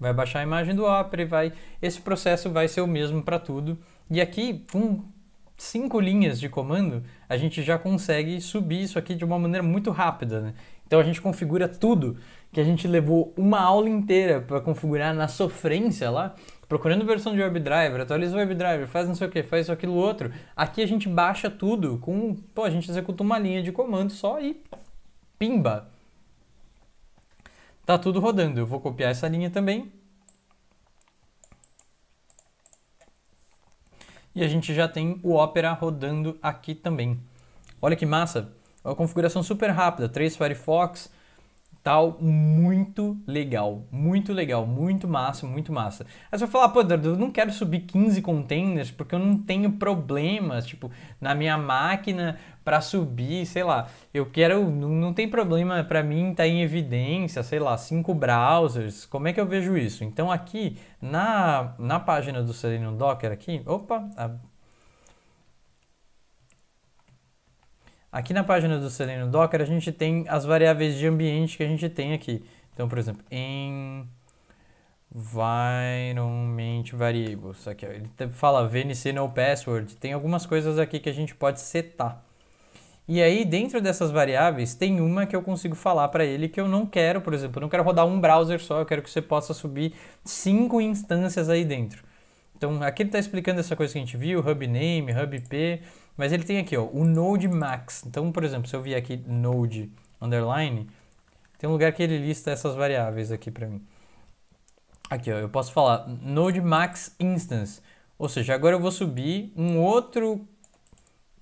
Vai baixar a imagem do Opera e vai... Esse processo vai ser o mesmo para tudo. E aqui, com 5 linhas de comando, a gente já consegue subir isso aqui de uma maneira muito rápida, né? Então a gente configura tudo que a gente levou uma aula inteira para configurar na sofrência lá, procurando versão de WebDriver, atualiza o WebDriver, faz não sei o que, faz aquilo outro. Aqui a gente baixa tudo com... Pô, a gente executa uma linha de comando só e... Pimba! Tá tudo rodando. Eu vou copiar essa linha também. E a gente já tem o Opera rodando aqui também. Olha que massa! Uma configuração super rápida, 3 Firefox, tal, muito legal, muito legal, muito massa, muito massa. Aí você vai falar, pô, eu não quero subir 15 containers porque eu não tenho problemas, tipo, na minha máquina para subir, sei lá, eu quero, não tem problema para mim estar em evidência, sei lá, 5 browsers, como é que eu vejo isso? Então aqui, na página do Selenium Docker aqui, opa, aqui na página do Selenium Docker, a gente tem as variáveis de ambiente que a gente tem aqui. Então, por exemplo, environment variables. Aqui, ó, ele fala VNC no password. Tem algumas coisas aqui que a gente pode setar. E aí, dentro dessas variáveis, tem uma que eu consigo falar para ele que eu não quero, por exemplo, eu não quero rodar um browser só, eu quero que você possa subir 5 instâncias aí dentro. Então, aqui ele está explicando essa coisa que a gente viu, hub name, hub p... Mas ele tem aqui, ó, o node max. Então, por exemplo, se eu vier aqui node underline, tem um lugar que ele lista essas variáveis aqui para mim. Aqui, ó, eu posso falar node max instance. Ou seja, agora eu vou subir um outro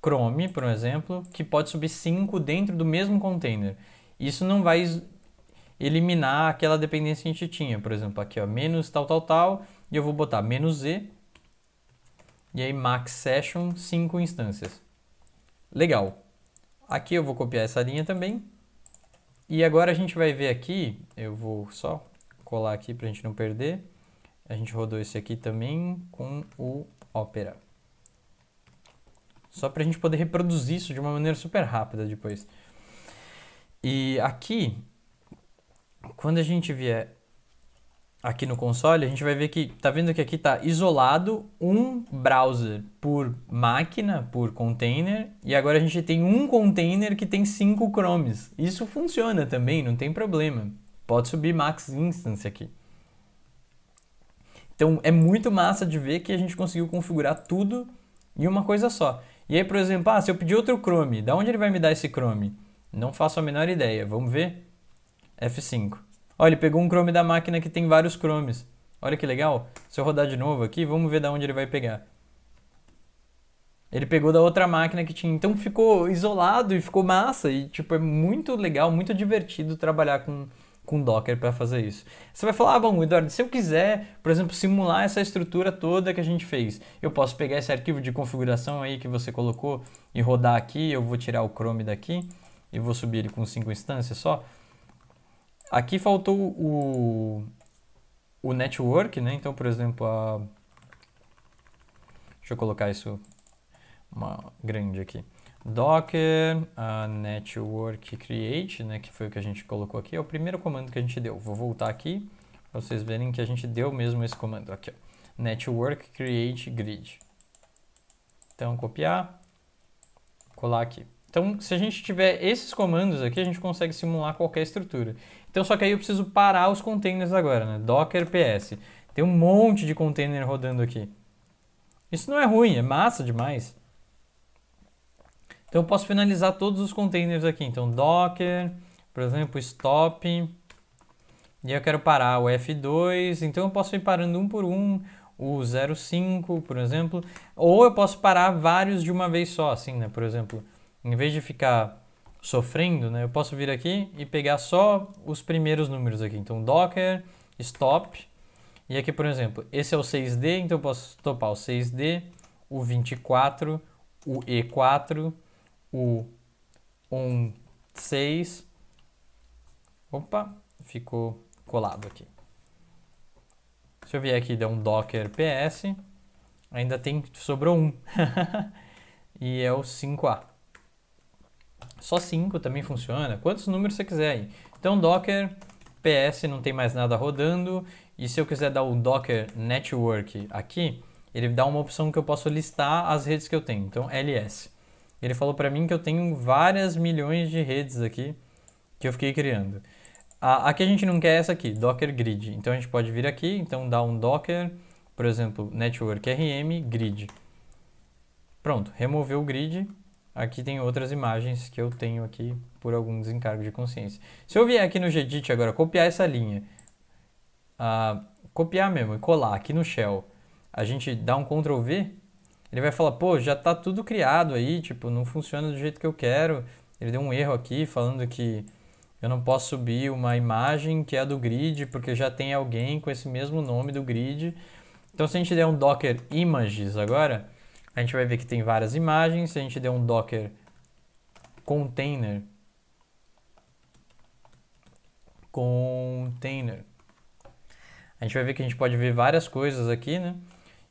Chrome, por exemplo, que pode subir 5 dentro do mesmo container. Isso não vai eliminar aquela dependência que a gente tinha. Por exemplo, aqui, ó, menos tal, tal, tal, e eu vou botar menos z. E aí max session, 5 instâncias. Legal. Aqui eu vou copiar essa linha também. E agora a gente vai ver aqui, eu vou só colar aqui para a gente não perder. A gente rodou esse aqui também com o Opera. Só para a gente poder reproduzir isso de uma maneira super rápida depois. E aqui, quando a gente vier... Aqui no console, a gente vai ver que, tá vendo que aqui tá isolado um browser por máquina, por container, e agora a gente tem um container que tem 5 Chromes. Isso funciona também, não tem problema. Pode subir max instance aqui. Então, é muito massa de ver que a gente conseguiu configurar tudo em uma coisa só. E aí, por exemplo, se eu pedir outro Chrome, da onde ele vai me dar esse Chrome? Não faço a menor ideia, vamos ver? F5. Olha, ele pegou um Chrome da máquina que tem vários Chromes. Olha que legal. Se eu rodar de novo aqui, vamos ver de onde ele vai pegar. Ele pegou da outra máquina que tinha. Então ficou isolado e ficou massa. E tipo, é muito legal, muito divertido trabalhar com Docker para fazer isso. Você vai falar, ah, bom, Eduardo, se eu quiser, por exemplo, simular essa estrutura toda que a gente fez, eu posso pegar esse arquivo de configuração aí que você colocou e rodar aqui. Eu vou tirar o Chrome daqui e vou subir ele com 5 instâncias só. Aqui faltou o network, né? Então, por exemplo, deixa eu colocar isso uma grande aqui. Docker network create, né? Que foi o que a gente colocou aqui. É o primeiro comando que a gente deu. Vou voltar aqui para vocês verem que a gente deu mesmo esse comando aqui. Ó. Network create grid. Então, copiar, colar aqui. Então, se a gente tiver esses comandos aqui, a gente consegue simular qualquer estrutura. Então, só que aí eu preciso parar os containers agora, né? Docker PS. Tem um monte de container rodando aqui. Isso não é ruim, é massa demais. Então, eu posso finalizar todos os containers aqui. Então, Docker, por exemplo, stop. E eu quero parar o F2, então eu posso ir parando um por um, o 05, por exemplo. Ou eu posso parar vários de uma vez só, assim, né? Por exemplo, em vez de ficar sofrendo, né? Eu posso vir aqui e pegar só os primeiros números aqui. Então, Docker, Stop. E aqui, por exemplo, esse é o 6D, então eu posso topar o 6D, o 24, o E4, o 16. Opa, ficou colado aqui. Se eu vier aqui e der um docker ps, ainda tem, sobrou um. E é o 5A. Só 5 também funciona, quantos números você quiser aí. Então docker ps, não tem mais nada rodando. E se eu quiser dar o docker network aqui, ele dá uma opção que eu posso listar as redes que eu tenho. Então ls. Ele falou para mim que eu tenho várias milhões de redes aqui que eu fiquei criando. Aqui a gente não quer essa aqui, Docker Grid. Então a gente pode vir aqui, então dá um Docker, por exemplo, Network RM Grid. Pronto, removeu o Grid. Aqui tem outras imagens que eu tenho aqui por algum desencargo de consciência. Se eu vier aqui no Gedit agora, copiar essa linha, copiar mesmo e colar aqui no Shell, a gente dá um Ctrl V, ele vai falar, pô, já tá tudo criado aí, tipo, não funciona do jeito que eu quero. Ele deu um erro aqui falando que eu não posso subir uma imagem que é do grid, porque já tem alguém com esse mesmo nome do grid. Então, se a gente der um docker images agora, a gente vai ver que tem várias imagens. Se a gente der um docker container, a gente vai ver que a gente pode ver várias coisas aqui, né?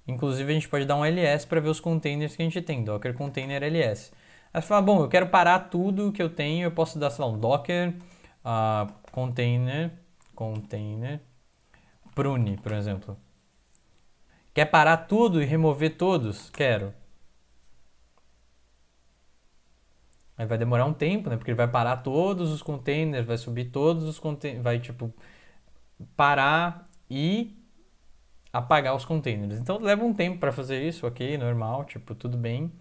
Inclusive, a gente pode dar um ls para ver os containers que a gente tem, docker container ls. Aí você fala, bom, eu quero parar tudo que eu tenho, eu posso dar, sei lá, um docker... container prune, por exemplo. Quer parar tudo e remover todos? Quero. Aí vai demorar um tempo, né? Porque ele vai parar todos os containers, vai subir todos os containers, vai tipo parar e apagar os containers. Então leva um tempo para fazer isso, ok, normal, tipo, tudo bem.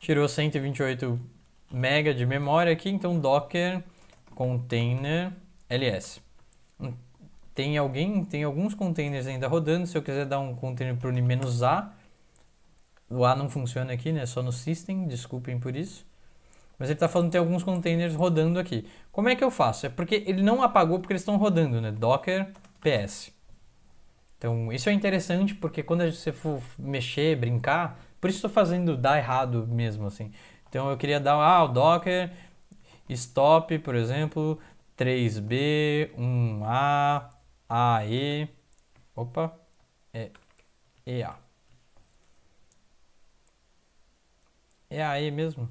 Tirou 128 mega de memória aqui, então docker container ls. Tem alguns containers ainda rodando. Se eu quiser dar um container prune -a, o A não funciona aqui, né? Só no system, desculpem por isso. Mas ele está falando que tem alguns containers rodando aqui. Como é que eu faço? É porque ele não apagou porque eles estão rodando, né? Docker ps. Então isso é interessante porque quando você for mexer, brincar, por isso estou fazendo dar errado mesmo assim. Então eu queria dar o docker stop, por exemplo, 3b, 1a, ae, opa, ea. É ae mesmo?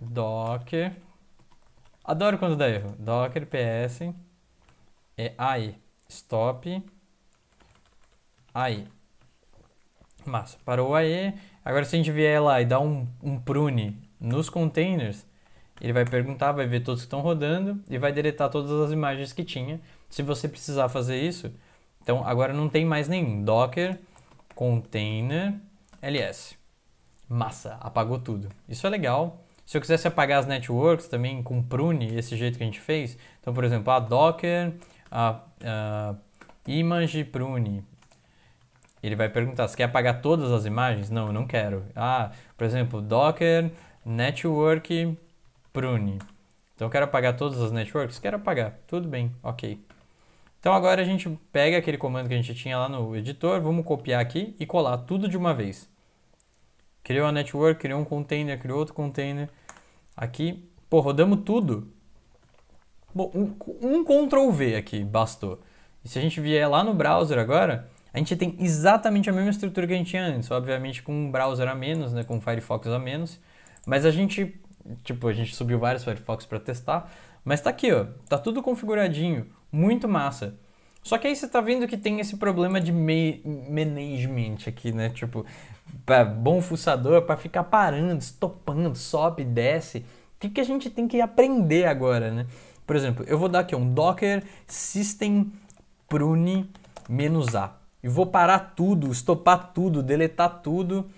Docker. Adoro quando dá erro. Docker ps ae stop ae. Massa, parou ae. Agora se a gente vier lá e dar um prune nos containers, ele vai perguntar, vai ver todos que estão rodando e vai deletar todas as imagens que tinha. Se você precisar fazer isso, então agora não tem mais nenhum. Docker container ls. Massa, apagou tudo. Isso é legal. Se eu quisesse apagar as networks também com prune, esse jeito que a gente fez, então por exemplo, docker image prune. Ele vai perguntar, você quer apagar todas as imagens? Não, eu não quero. Por exemplo, docker network prune. Então eu quero apagar todas as networks? Quero apagar. Tudo bem, ok. Então agora a gente pega aquele comando que a gente tinha lá no editor, vamos copiar aqui e colar tudo de uma vez. Criou a network, criou um container, criou outro container. Aqui, pô, rodamos tudo. Bom, um Ctrl V aqui, bastou. E se a gente vier lá no browser agora... A gente tem exatamente a mesma estrutura que a gente tinha antes, obviamente com um browser a menos, né, com um Firefox a menos, mas a gente, tipo, a gente subiu vários Firefox para testar, mas tá aqui, ó, tá tudo configuradinho, muito massa. Só que aí você tá vendo que tem esse problema de management aqui, né, tipo, bom fuçador para ficar parando, estopando, sobe, desce. O que que a gente tem que aprender agora, né? Por exemplo, eu vou dar aqui um docker system prune -a. E vou parar tudo, estopar tudo, deletar tudo.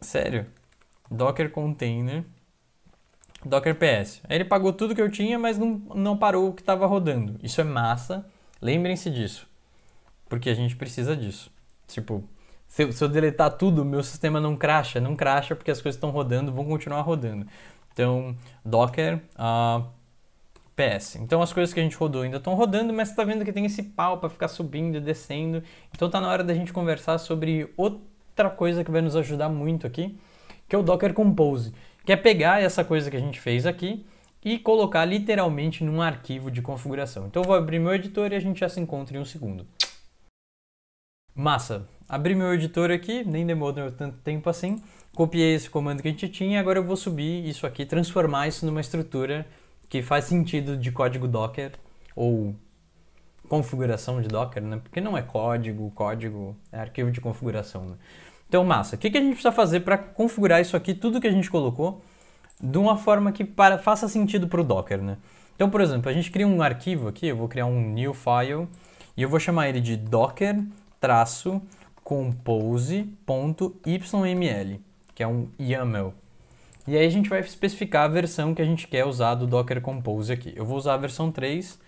Sério. Docker container Docker PS. Aí ele pagou tudo que eu tinha, mas não parou o que estava rodando. Isso é massa. Lembrem-se disso. Porque a gente precisa disso. Tipo, se eu deletar tudo, meu sistema não crasha. Não crasha porque as coisas estão rodando, vão continuar rodando. Então, Docker PS. Então, as coisas que a gente rodou ainda estão rodando, mas você tá vendo que tem esse pau para ficar subindo e descendo. Então, tá na hora da gente conversar sobre outra coisa que vai nos ajudar muito aqui, que é o Docker Compose. Que é pegar essa coisa que a gente fez aqui e colocar literalmente num arquivo de configuração. Então eu vou abrir meu editor e a gente já se encontra em um segundo. Massa! Abri meu editor aqui, nem demorou tanto tempo assim. Copiei esse comando que a gente tinha e agora eu vou subir isso aqui, transformar isso numa estrutura que faz sentido de código Docker ou configuração de Docker, né? Porque não é código é arquivo de configuração, né? Então, massa, o que a gente precisa fazer para configurar isso aqui, tudo que a gente colocou, de uma forma que faça sentido para o Docker, né? Então, por exemplo, a gente cria um arquivo aqui, eu vou criar um new file, e eu vou chamar ele de docker-compose.yml, que é um YAML. E aí a gente vai especificar a versão que a gente quer usar do Docker Compose aqui. Eu vou usar a versão 3,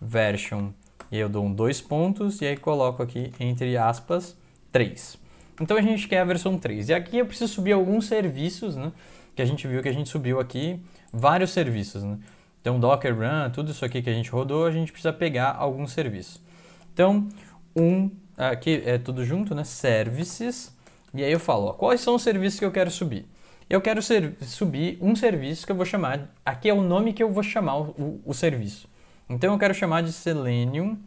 version, e eu dou um 2 pontos, e aí coloco aqui, entre aspas, 3. Então a gente quer a versão 3. E aqui eu preciso subir alguns serviços, né? Que a gente viu que a gente subiu aqui vários serviços, né? Então Docker Run, tudo isso aqui que a gente rodou, a gente precisa pegar alguns serviços. Então, aqui é tudo junto, né? Services. E aí eu falo, ó, quais são os serviços que eu quero subir? Eu quero subir um serviço que eu vou chamar, aqui é o nome que eu vou chamar o serviço. Então eu quero chamar de Selenium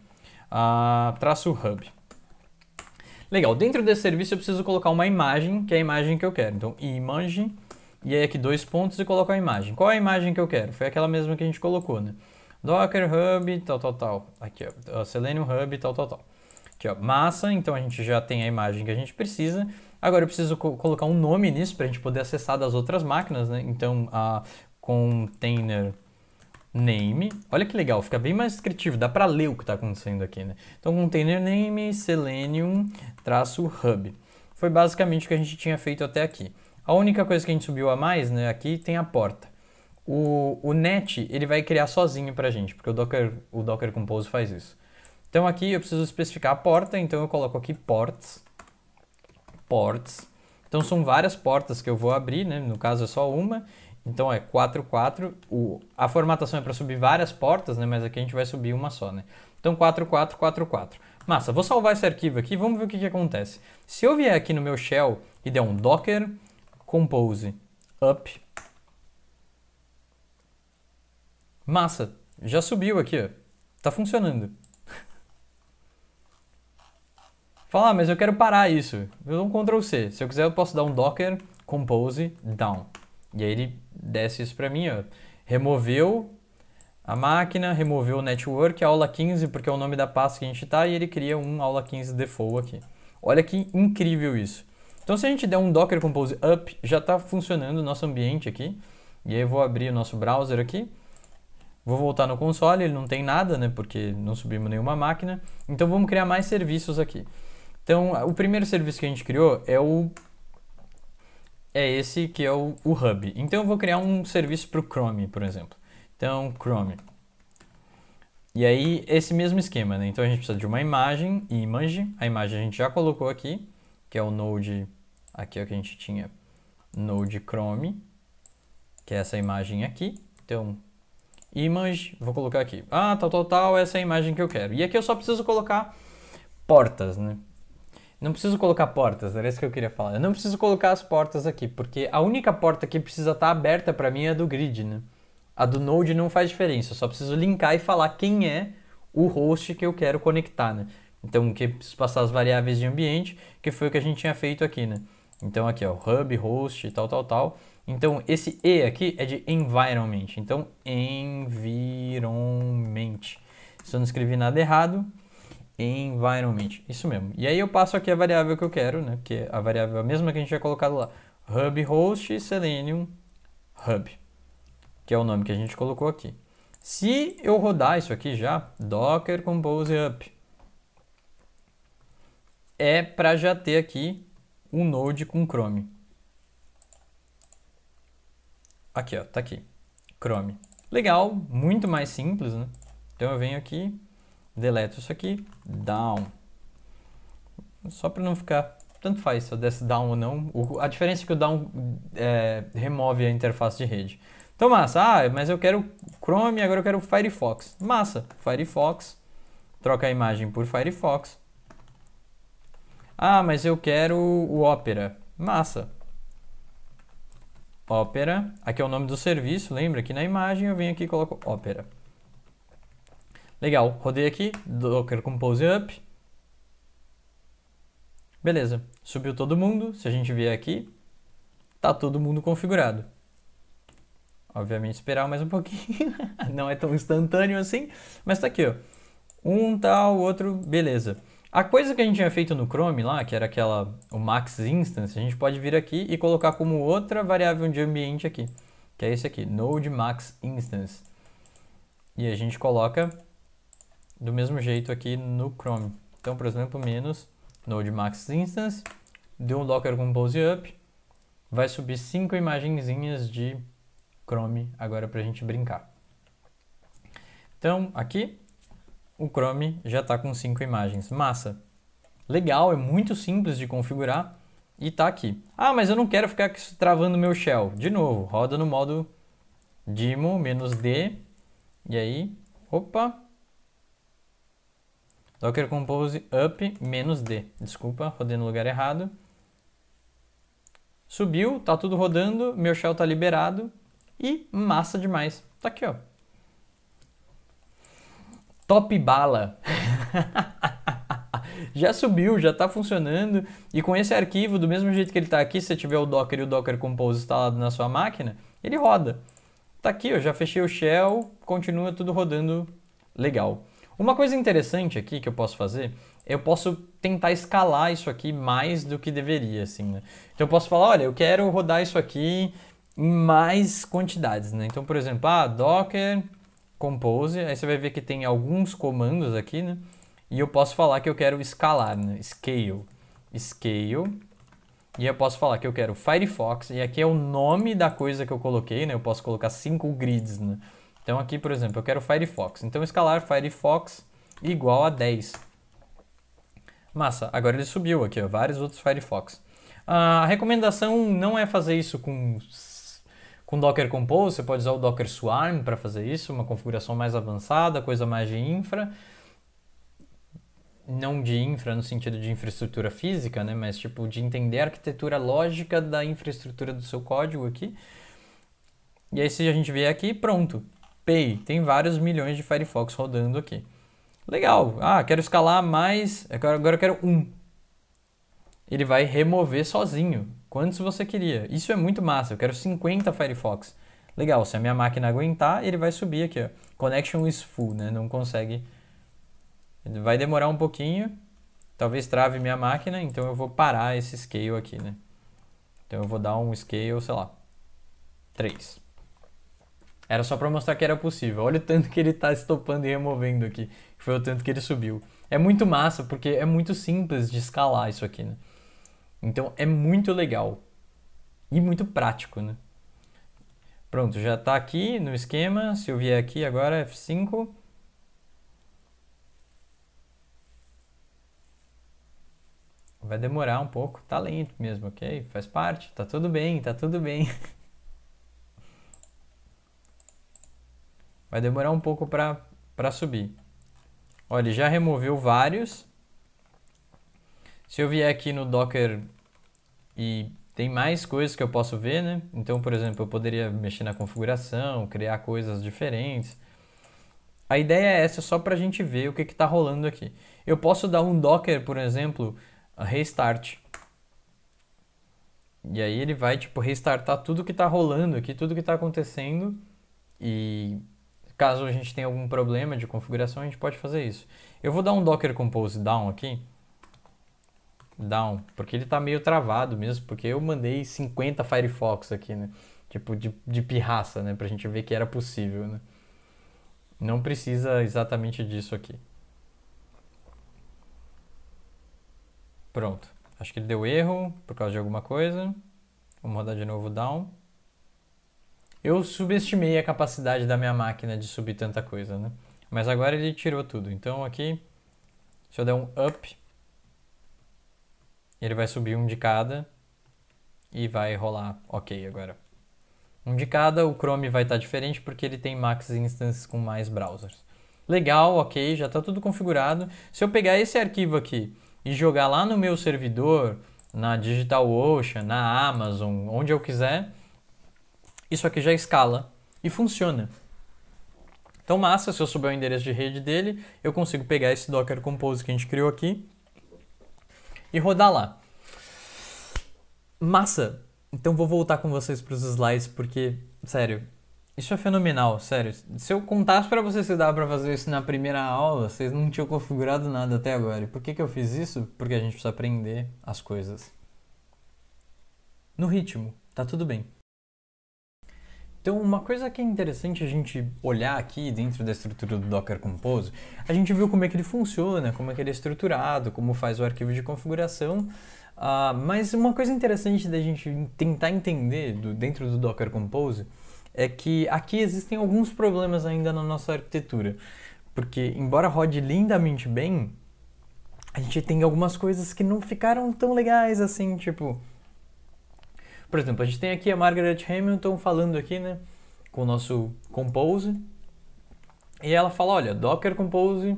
-hub. Legal, dentro desse serviço eu preciso colocar uma imagem, que é a imagem que eu quero. Então, image, e aí aqui 2 pontos e coloco a imagem. Qual é a imagem que eu quero? Foi aquela mesma que a gente colocou, né? Docker Hub, Aqui, ó, Selenium Hub, Aqui, ó, massa, então a gente já tem a imagem que a gente precisa. Agora eu preciso colocar um nome nisso para a gente poder acessar das outras máquinas, né? Então, a container name. Olha que legal, fica bem mais descritivo, dá para ler o que está acontecendo aqui, né? Então, container name, selenium-hub. Foi basicamente o que a gente tinha feito até aqui. A única coisa que a gente subiu a mais, né, aqui tem a porta. O net, ele vai criar sozinho pra gente, porque o Docker Compose faz isso. Então, aqui eu preciso especificar a porta, então eu coloco aqui ports. Então, são várias portas que eu vou abrir, né? No caso é só uma. Então é 4.4, a formatação é para subir várias portas, né? Mas aqui a gente vai subir uma só, né? Então 4.4.4.4. Massa, vou salvar esse arquivo aqui, vamos ver o que acontece. Se eu vier aqui no meu shell e der um docker compose up, massa, já subiu aqui, ó. Tá funcionando. Fala, ah, mas eu quero parar isso. Eu dou um Ctrl C, se eu quiser eu posso dar um docker compose down. E aí ele desce isso para mim, ó. Removeu a máquina, removeu o network, aula 15, porque é o nome da pasta que a gente está, e ele cria um aula 15 default aqui. Olha que incrível isso. Então se a gente der um docker compose up, já está funcionando o nosso ambiente aqui. E aí eu vou abrir o nosso browser aqui. Vou voltar no console, ele não tem nada, né, porque não subimos nenhuma máquina. Então vamos criar mais serviços aqui. Então o primeiro serviço que a gente criou é esse que é o Hub. Então eu vou criar um serviço para o Chrome, por exemplo. Então, Chrome. E aí, esse mesmo esquema, né? Então a gente precisa de uma imagem, a imagem a gente já colocou aqui, que é o Node, aqui é o que a gente tinha, Node Chrome, que é essa imagem aqui. Então, image, vou colocar aqui. Ah, essa é a imagem que eu quero. E aqui eu só preciso colocar portas, né? Não preciso colocar portas, era isso que eu queria falar. Eu não preciso colocar as portas aqui, porque a única porta que precisa estar aberta para mim é a do grid, né? A do node não faz diferença, eu só preciso linkar e falar quem é o host que eu quero conectar, né? Então, que preciso passar as variáveis de ambiente, que foi o que a gente tinha feito aqui, né? Então, aqui, ó, hub, host, Então, esse E aqui é de environment. Então, environment. Se eu não escrevi nada errado... Environment, isso mesmo. E aí eu passo aqui a variável que eu quero, né? Que é a variável a mesma que a gente tinha colocado lá. Hub host selenium hub, que é o nome que a gente colocou aqui. Se eu rodar isso aqui já, docker compose up, é para já ter aqui um node com Chrome. Aqui, ó, tá aqui. Chrome. Legal, muito mais simples, né? Então eu venho aqui, deleto isso aqui, down. Só para não ficar... Tanto faz se eu desse down ou não. A diferença é que o down remove a interface de rede. Então massa, ah, mas eu quero Chrome, agora eu quero Firefox. Massa, Firefox, troca a imagem por Firefox. Ah, mas eu quero o Opera. Massa. Opera, aqui é o nome do serviço, lembra? Aqui na imagem eu venho aqui e coloco Opera. Legal, rodei aqui, Docker Compose Up. Beleza, subiu todo mundo, se a gente vier aqui, tá todo mundo configurado. Obviamente esperar mais um pouquinho, não é tão instantâneo assim, mas tá aqui, ó. Um tal, outro, beleza. A coisa que a gente tinha feito no Chrome lá, que era aquela, o max instance, a gente pode vir aqui e colocar como outra variável de ambiente aqui, que é esse aqui, node max instance. E a gente coloca do mesmo jeito aqui no Chrome. Então, por exemplo, menos node max instance, deu um Docker Compose up, vai subir 5 imagenzinhas de Chrome agora pra gente brincar. Então, aqui... O Chrome já está com 5 imagens. Massa. Legal, é muito simples de configurar e tá aqui. Ah, mas eu não quero ficar travando meu shell. De novo, roda no modo demo -d e aí, opa. Docker Compose up -d. Desculpa, rodei no lugar errado. Subiu, tá tudo rodando, meu shell tá liberado e massa demais. Tá aqui, ó. Top bala! Já subiu, já está funcionando. E com esse arquivo, do mesmo jeito que ele está aqui, se você tiver o Docker e o Docker Compose instalado na sua máquina, ele roda. Está aqui, eu já fechei o shell, continua tudo rodando legal. Uma coisa interessante aqui que eu posso fazer, eu posso tentar escalar isso aqui mais do que deveria, assim, né? Então eu posso falar, olha, eu quero rodar isso aqui em mais quantidades, né? Então, por exemplo, ah, Docker... Compose, aí você vai ver que tem alguns comandos aqui, né? E eu posso falar que eu quero escalar, né? Scale. E eu posso falar que eu quero Firefox. E aqui é o nome da coisa que eu coloquei, né? Eu posso colocar 5 grids, né? Então aqui, por exemplo, eu quero Firefox. Então escalar Firefox igual a 10. Massa, agora ele subiu aqui, ó, vários outros Firefox. A recomendação não é fazer isso com Docker Compose, você pode usar o Docker Swarm para fazer isso, uma configuração mais avançada, coisa mais de infra. Não de infra no sentido de infraestrutura física, né? Mas tipo de entender a arquitetura lógica da infraestrutura do seu código aqui. E aí se a gente vier aqui, pronto. Pay, tem vários milhões de Firefox rodando aqui. Legal, ah, quero escalar mais, agora eu quero 1. Ele vai remover sozinho. Quantos você queria? Isso é muito massa, eu quero 50 Firefox. Legal, se a minha máquina aguentar, ele vai subir aqui, ó. Connection is full, né? Não consegue. Ele vai demorar um pouquinho, talvez trave minha máquina, então eu vou parar esse scale aqui, né? Então eu vou dar um scale, sei lá, 3. Era só para mostrar que era possível. Olha o tanto que ele está estopando e removendo aqui. Foi o tanto que ele subiu. É muito massa, porque é muito simples de escalar isso aqui, né? Então é muito legal e muito prático, né? Pronto, já está aqui no esquema. Se eu vier aqui agora, F5. Vai demorar um pouco, tá lento mesmo, ok? Faz parte, tá tudo bem, tá tudo bem. Vai demorar um pouco para subir. Olha, ele já removeu vários. Se eu vier aqui no Docker e tem mais coisas que eu posso ver, né? Então, por exemplo, eu poderia mexer na configuração, criar coisas diferentes. A ideia é essa, só pra gente ver o que está rolando aqui. Eu posso dar um Docker, por exemplo, restart. E aí ele vai, tipo, restartar tudo que está rolando aqui, tudo que está acontecendo. E caso a gente tenha algum problema de configuração, a gente pode fazer isso. Eu vou dar um Docker Compose down aqui. Down, porque ele tá meio travado mesmo, porque eu mandei 50 Firefox aqui, né? Tipo, de pirraça, né? Pra gente ver que era possível, né? Não precisa exatamente disso aqui. Pronto. Acho que ele deu erro por causa de alguma coisa. Vamos rodar de novo down. Eu subestimei a capacidade da minha máquina de subir tanta coisa, né? Mas agora ele tirou tudo. Então aqui, se eu der um up, ele vai subir um de cada e vai rolar OK agora. Um de cada, o Chrome vai estar diferente porque ele tem max instances com mais browsers. Legal, OK, já está tudo configurado. Se eu pegar esse arquivo aqui e jogar lá no meu servidor, na DigitalOcean, na Amazon, onde eu quiser, isso aqui já escala e funciona. Então massa, se eu souber o endereço de rede dele, eu consigo pegar esse Docker Compose que a gente criou aqui e rodar lá. Massa! Então vou voltar com vocês para os slides porque, sério, isso é fenomenal, sério. Se eu contasse para vocês que dava para fazer isso na primeira aula, vocês não tinham configurado nada até agora. E por que eu fiz isso? Porque a gente precisa aprender as coisas no ritmo, tá tudo bem. Então, uma coisa que é interessante a gente olhar aqui dentro da estrutura do Docker Compose, a gente viu como é que ele funciona, como é que ele é estruturado, como faz o arquivo de configuração, mas uma coisa interessante da gente tentar entender dentro do Docker Compose é que aqui existem alguns problemas ainda na nossa arquitetura, porque embora rode lindamente bem, a gente tem algumas coisas que não ficaram tão legais assim, tipo... Por exemplo, a gente tem aqui a Margaret Hamilton falando aqui, né, com o nosso Compose, e ela fala, olha, Docker Compose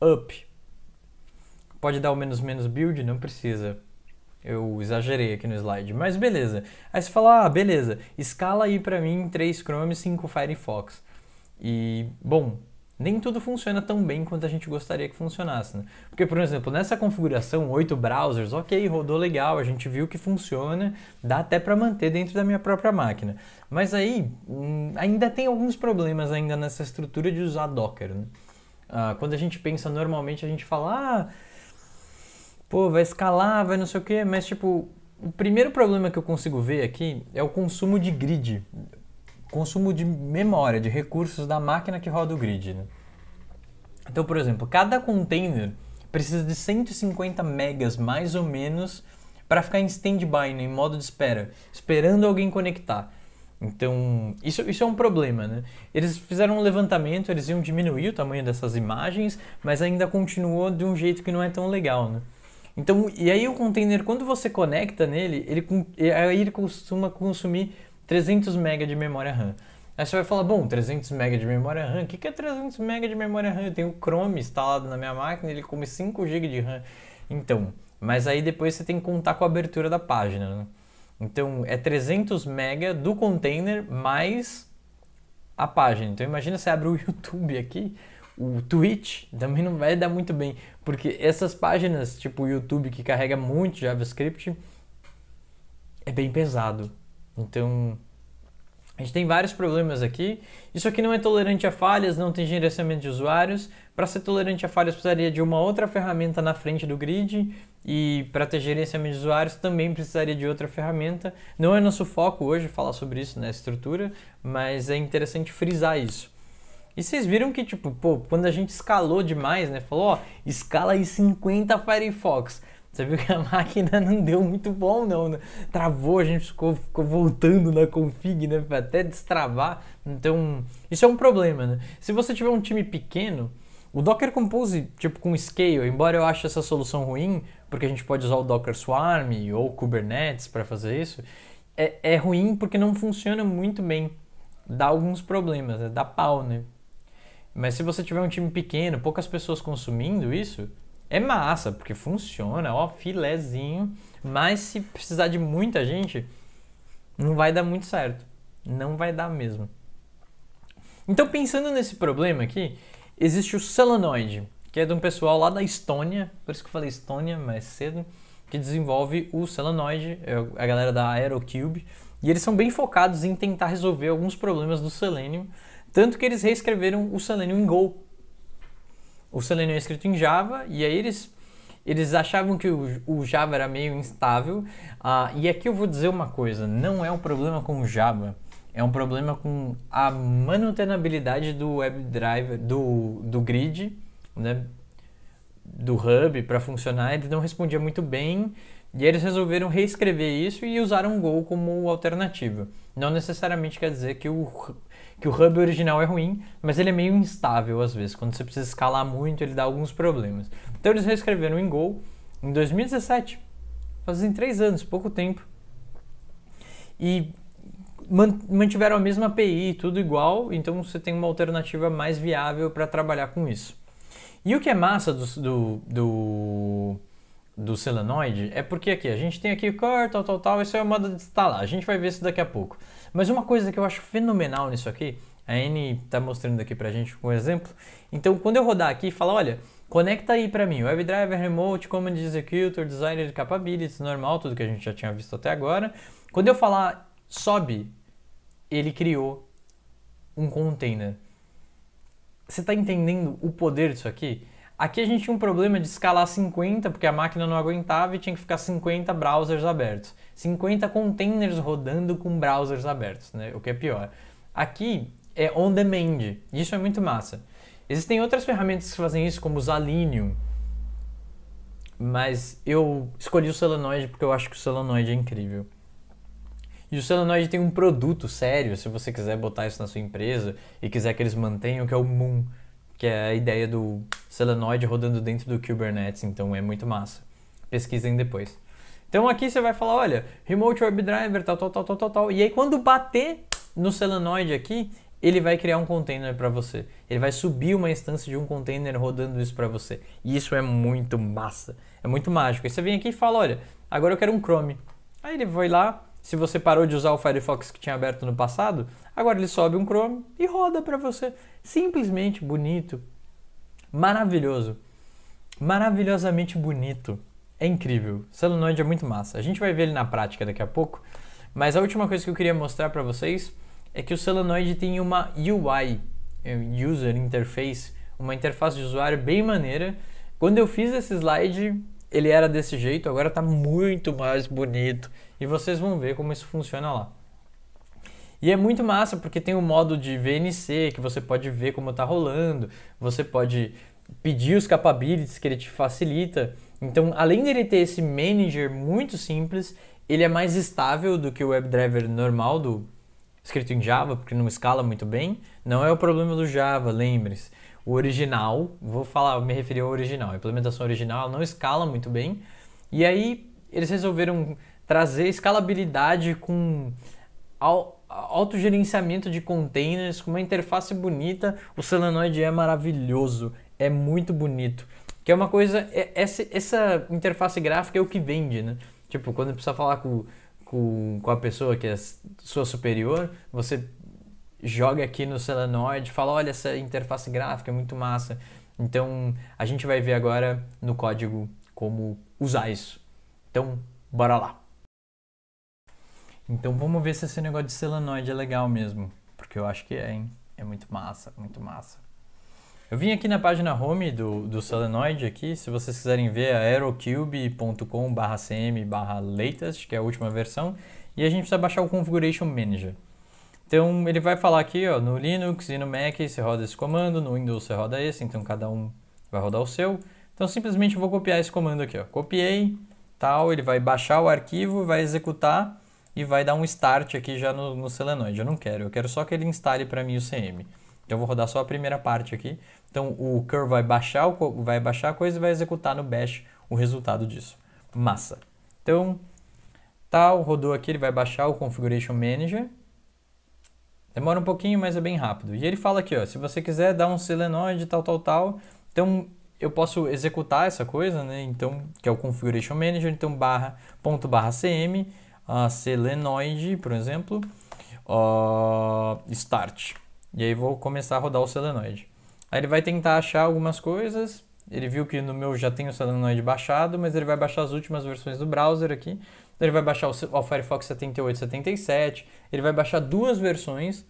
up. Pode dar o "-" build, não precisa. Eu exagerei aqui no slide, mas beleza. Aí você fala, ah, beleza, escala aí pra mim 3 Chrome, 5 Firefox. E, bom, nem tudo funciona tão bem quanto a gente gostaria que funcionasse, né? Porque, por exemplo, nessa configuração, 8 browsers, ok, rodou legal, a gente viu que funciona, dá até pra manter dentro da minha própria máquina. Mas aí, ainda tem alguns problemas ainda nessa estrutura de usar Docker, né? Quando a gente pensa normalmente, a gente fala... Ah, pô, vai escalar, vai não sei o que, mas tipo, o primeiro problema que eu consigo ver aqui é o consumo de grid, consumo de memória, de recursos da máquina que roda o grid, né? Então, por exemplo, cada container precisa de 150 megas mais ou menos para ficar em stand-by, né, em modo de espera, esperando alguém conectar. Então, isso é um problema, né? Eles fizeram um levantamento, eles iam diminuir o tamanho dessas imagens, mas ainda continuou de um jeito que não é tão legal, né? Então, e aí o container, quando você conecta nele, ele costuma consumir 300 MB de memória RAM. Aí você vai falar, bom, 300 MB de memória RAM, o que é 300 MB de memória RAM? Eu tenho o Chrome instalado na minha máquina, ele come 5 GB de RAM. Então, mas aí depois você tem que contar com a abertura da página, né? Então, é 300 MB do container mais a página. Então, imagina você abre o YouTube aqui, o Twitch também não vai dar muito bem, porque essas páginas, tipo o YouTube, que carrega muito JavaScript, é bem pesado. Então, a gente tem vários problemas aqui. Isso aqui não é tolerante a falhas, não tem gerenciamento de usuários. Para ser tolerante a falhas, precisaria de uma outra ferramenta na frente do grid, e para ter gerenciamento de usuários também precisaria de outra ferramenta. Não é nosso foco hoje falar sobre isso, né, estrutura, mas é interessante frisar isso. E vocês viram que, tipo, pô, quando a gente escalou demais, né, falou, ó, escala aí 50 Firefox. Você viu que a máquina não deu muito bom, não, né? Travou, a gente ficou voltando na config, né, até destravar. Então, isso é um problema, né? Se você tiver um time pequeno, o Docker Compose, tipo, com scale, embora eu ache essa solução ruim, porque a gente pode usar o Docker Swarm ou Kubernetes para fazer isso, é ruim porque não funciona muito bem. Dá alguns problemas, né? Dá pau, né? Mas se você tiver um time pequeno, poucas pessoas consumindo isso, é massa, porque funciona, ó, filezinho. Mas se precisar de muita gente, não vai dar muito certo. Não vai dar mesmo. Então, pensando nesse problema aqui, existe o Selenoid, que é de um pessoal lá da Estônia, por isso que eu falei Estônia mais cedo, que desenvolve o Selenoid, a galera da AeroCube, e eles são bem focados em tentar resolver alguns problemas do Selenium. Tanto que eles reescreveram o Selenium em Go. O Selenium é escrito em Java, e aí eles achavam que o Java era meio instável. E aqui eu vou dizer uma coisa, não é um problema com o Java, é um problema com a manutenabilidade do WebDriver, do grid, né, do Hub, para funcionar. Ele não respondia muito bem, E eles resolveram reescrever isso e usaram o Go como alternativa. Não necessariamente quer dizer que o Hub original é ruim, mas ele é meio instável às vezes. Quando você precisa escalar muito, ele dá alguns problemas. Então eles reescreveram em Go em 2017, fazem 3 anos, pouco tempo. E mantiveram a mesma API, tudo igual, então você tem uma alternativa mais viável para trabalhar com isso. E o que é massa do Selenoid é porque aqui, a gente tem aqui o core, tal, isso é uma moda de instalar, a gente vai ver isso daqui a pouco. Mas uma coisa que eu acho fenomenal nisso aqui, a Anne está mostrando aqui pra gente um exemplo, então quando eu rodar aqui e falar, olha, conecta aí pra mim, WebDriver, Remote, Command Executor, Designer Capabilities, normal, tudo que a gente já tinha visto até agora. Quando eu falar sobe, ele criou um container. Você está entendendo o poder disso aqui? Aqui a gente tinha um problema de escalar 50, porque a máquina não aguentava e tinha que ficar 50 browsers abertos. 50 containers rodando com browsers abertos, né? O que é pior. Aqui é on demand, isso é muito massa. Existem outras ferramentas que fazem isso, como o Selenium. Mas eu escolhi o Selenoid porque eu acho que o Selenoid é incrível. E o Selenoid tem um produto sério, se você quiser botar isso na sua empresa e quiser que eles mantenham, que é o Moon, que é a ideia do Selenoid rodando dentro do Kubernetes, então é muito massa. Pesquisem depois. Então aqui você vai falar, olha, Remote WebDriver, tal, e aí quando bater no Selenoid aqui, ele vai criar um container para você. Ele vai subir uma instância de um container rodando isso para você. E isso é muito massa, é muito mágico. Aí você vem aqui e fala, olha, agora eu quero um Chrome. Aí ele vai lá, se você parou de usar o Firefox que tinha aberto no passado, agora ele sobe um Chrome e roda para você. Simplesmente bonito, maravilhoso, maravilhosamente bonito. É incrível, Selenoid é muito massa. A gente vai ver ele na prática daqui a pouco, mas a última coisa que eu queria mostrar para vocês é que o Selenoid tem uma UI, User Interface, uma interface de usuário bem maneira. Quando eu fiz esse slide, ele era desse jeito, agora está muito mais bonito. E vocês vão ver como isso funciona lá. E é muito massa porque tem o modo de VNC, que você pode ver como está rolando, você pode pedir os capabilities que ele te facilita. Então, além dele ter esse manager muito simples, ele é mais estável do que o WebDriver normal do... escrito em Java, porque não escala muito bem. Não é o problema do Java, lembre-se. O original, me referir ao original, a implementação original não escala muito bem. E aí eles resolveram trazer escalabilidade com autogerenciamento de containers, com uma interface bonita. O Selenoid é maravilhoso, é muito bonito. Que é uma coisa, essa interface gráfica é o que vende, né? Tipo, quando precisa falar com a pessoa que é sua superior, você joga aqui no Selenoid e fala, olha, essa interface gráfica é muito massa. Então, a gente vai ver agora no código como usar isso. Então, bora lá. Então, vamos ver se esse negócio de Selenoid é legal mesmo, porque eu acho que é, hein? É muito massa, muito massa. Eu vim aqui na página home do Selenoid aqui, se vocês quiserem ver, é aerocube.com/cm/latest, que é a última versão, e a gente precisa baixar o Configuration Manager. Então ele vai falar aqui, ó, no Linux e no Mac você roda esse comando, no Windows você roda esse, então cada um vai rodar o seu. Então simplesmente vou copiar esse comando aqui, ó, copiei, tal, ele vai baixar o arquivo, vai executar e vai dar um start aqui já no Selenoid. Eu não quero, eu quero só que ele instale para mim o CM. Então eu vou rodar só a primeira parte aqui. Então o curl vai baixar a coisa e vai executar no bash o resultado disso. Massa. Então, tal, rodou aqui, ele vai baixar o Configuration Manager. Demora um pouquinho, mas é bem rápido. E ele fala aqui, ó, se você quiser dar um Selenoid, tal. Então eu posso executar essa coisa, né? Então, que é o Configuration Manager, então /cm, Selenoid, por exemplo, start. E aí vou começar a rodar o Selenoid. Aí ele vai tentar achar algumas coisas. Ele viu que no meu já tem o Selenoid baixado, mas ele vai baixar as últimas versões do browser aqui. Ele vai baixar o Firefox 78 e 77. Ele vai baixar 2 versões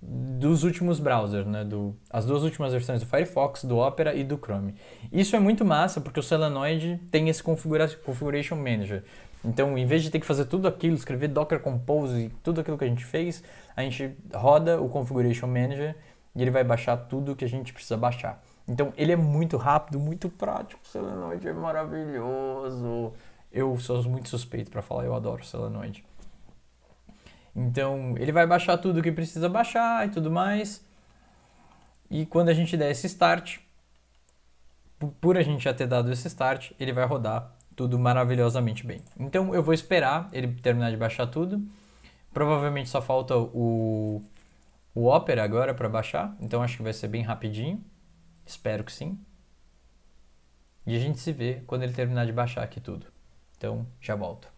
dos últimos browsers, né? As 2 últimas versões do Firefox, do Opera e do Chrome. Isso é muito massa porque o Selenoid tem esse Configuration Manager. Então, em vez de ter que fazer tudo aquilo, escrever Docker Compose e tudo aquilo que a gente fez, a gente roda o Configuration Manager e ele vai baixar tudo que a gente precisa baixar. Então, ele é muito rápido, muito prático, o Selenoid é maravilhoso. Eu sou muito suspeito para falar, eu adoro o Selenoid. Então, ele vai baixar tudo que precisa baixar e tudo mais. E quando a gente der esse start, por a gente já ter dado esse start, ele vai rodar tudo maravilhosamente bem. Então, eu vou esperar ele terminar de baixar tudo. Provavelmente só falta o Opera agora para baixar. Então, acho que vai ser bem rapidinho. Espero que sim. E a gente se vê quando ele terminar de baixar aqui tudo. Então, já volto.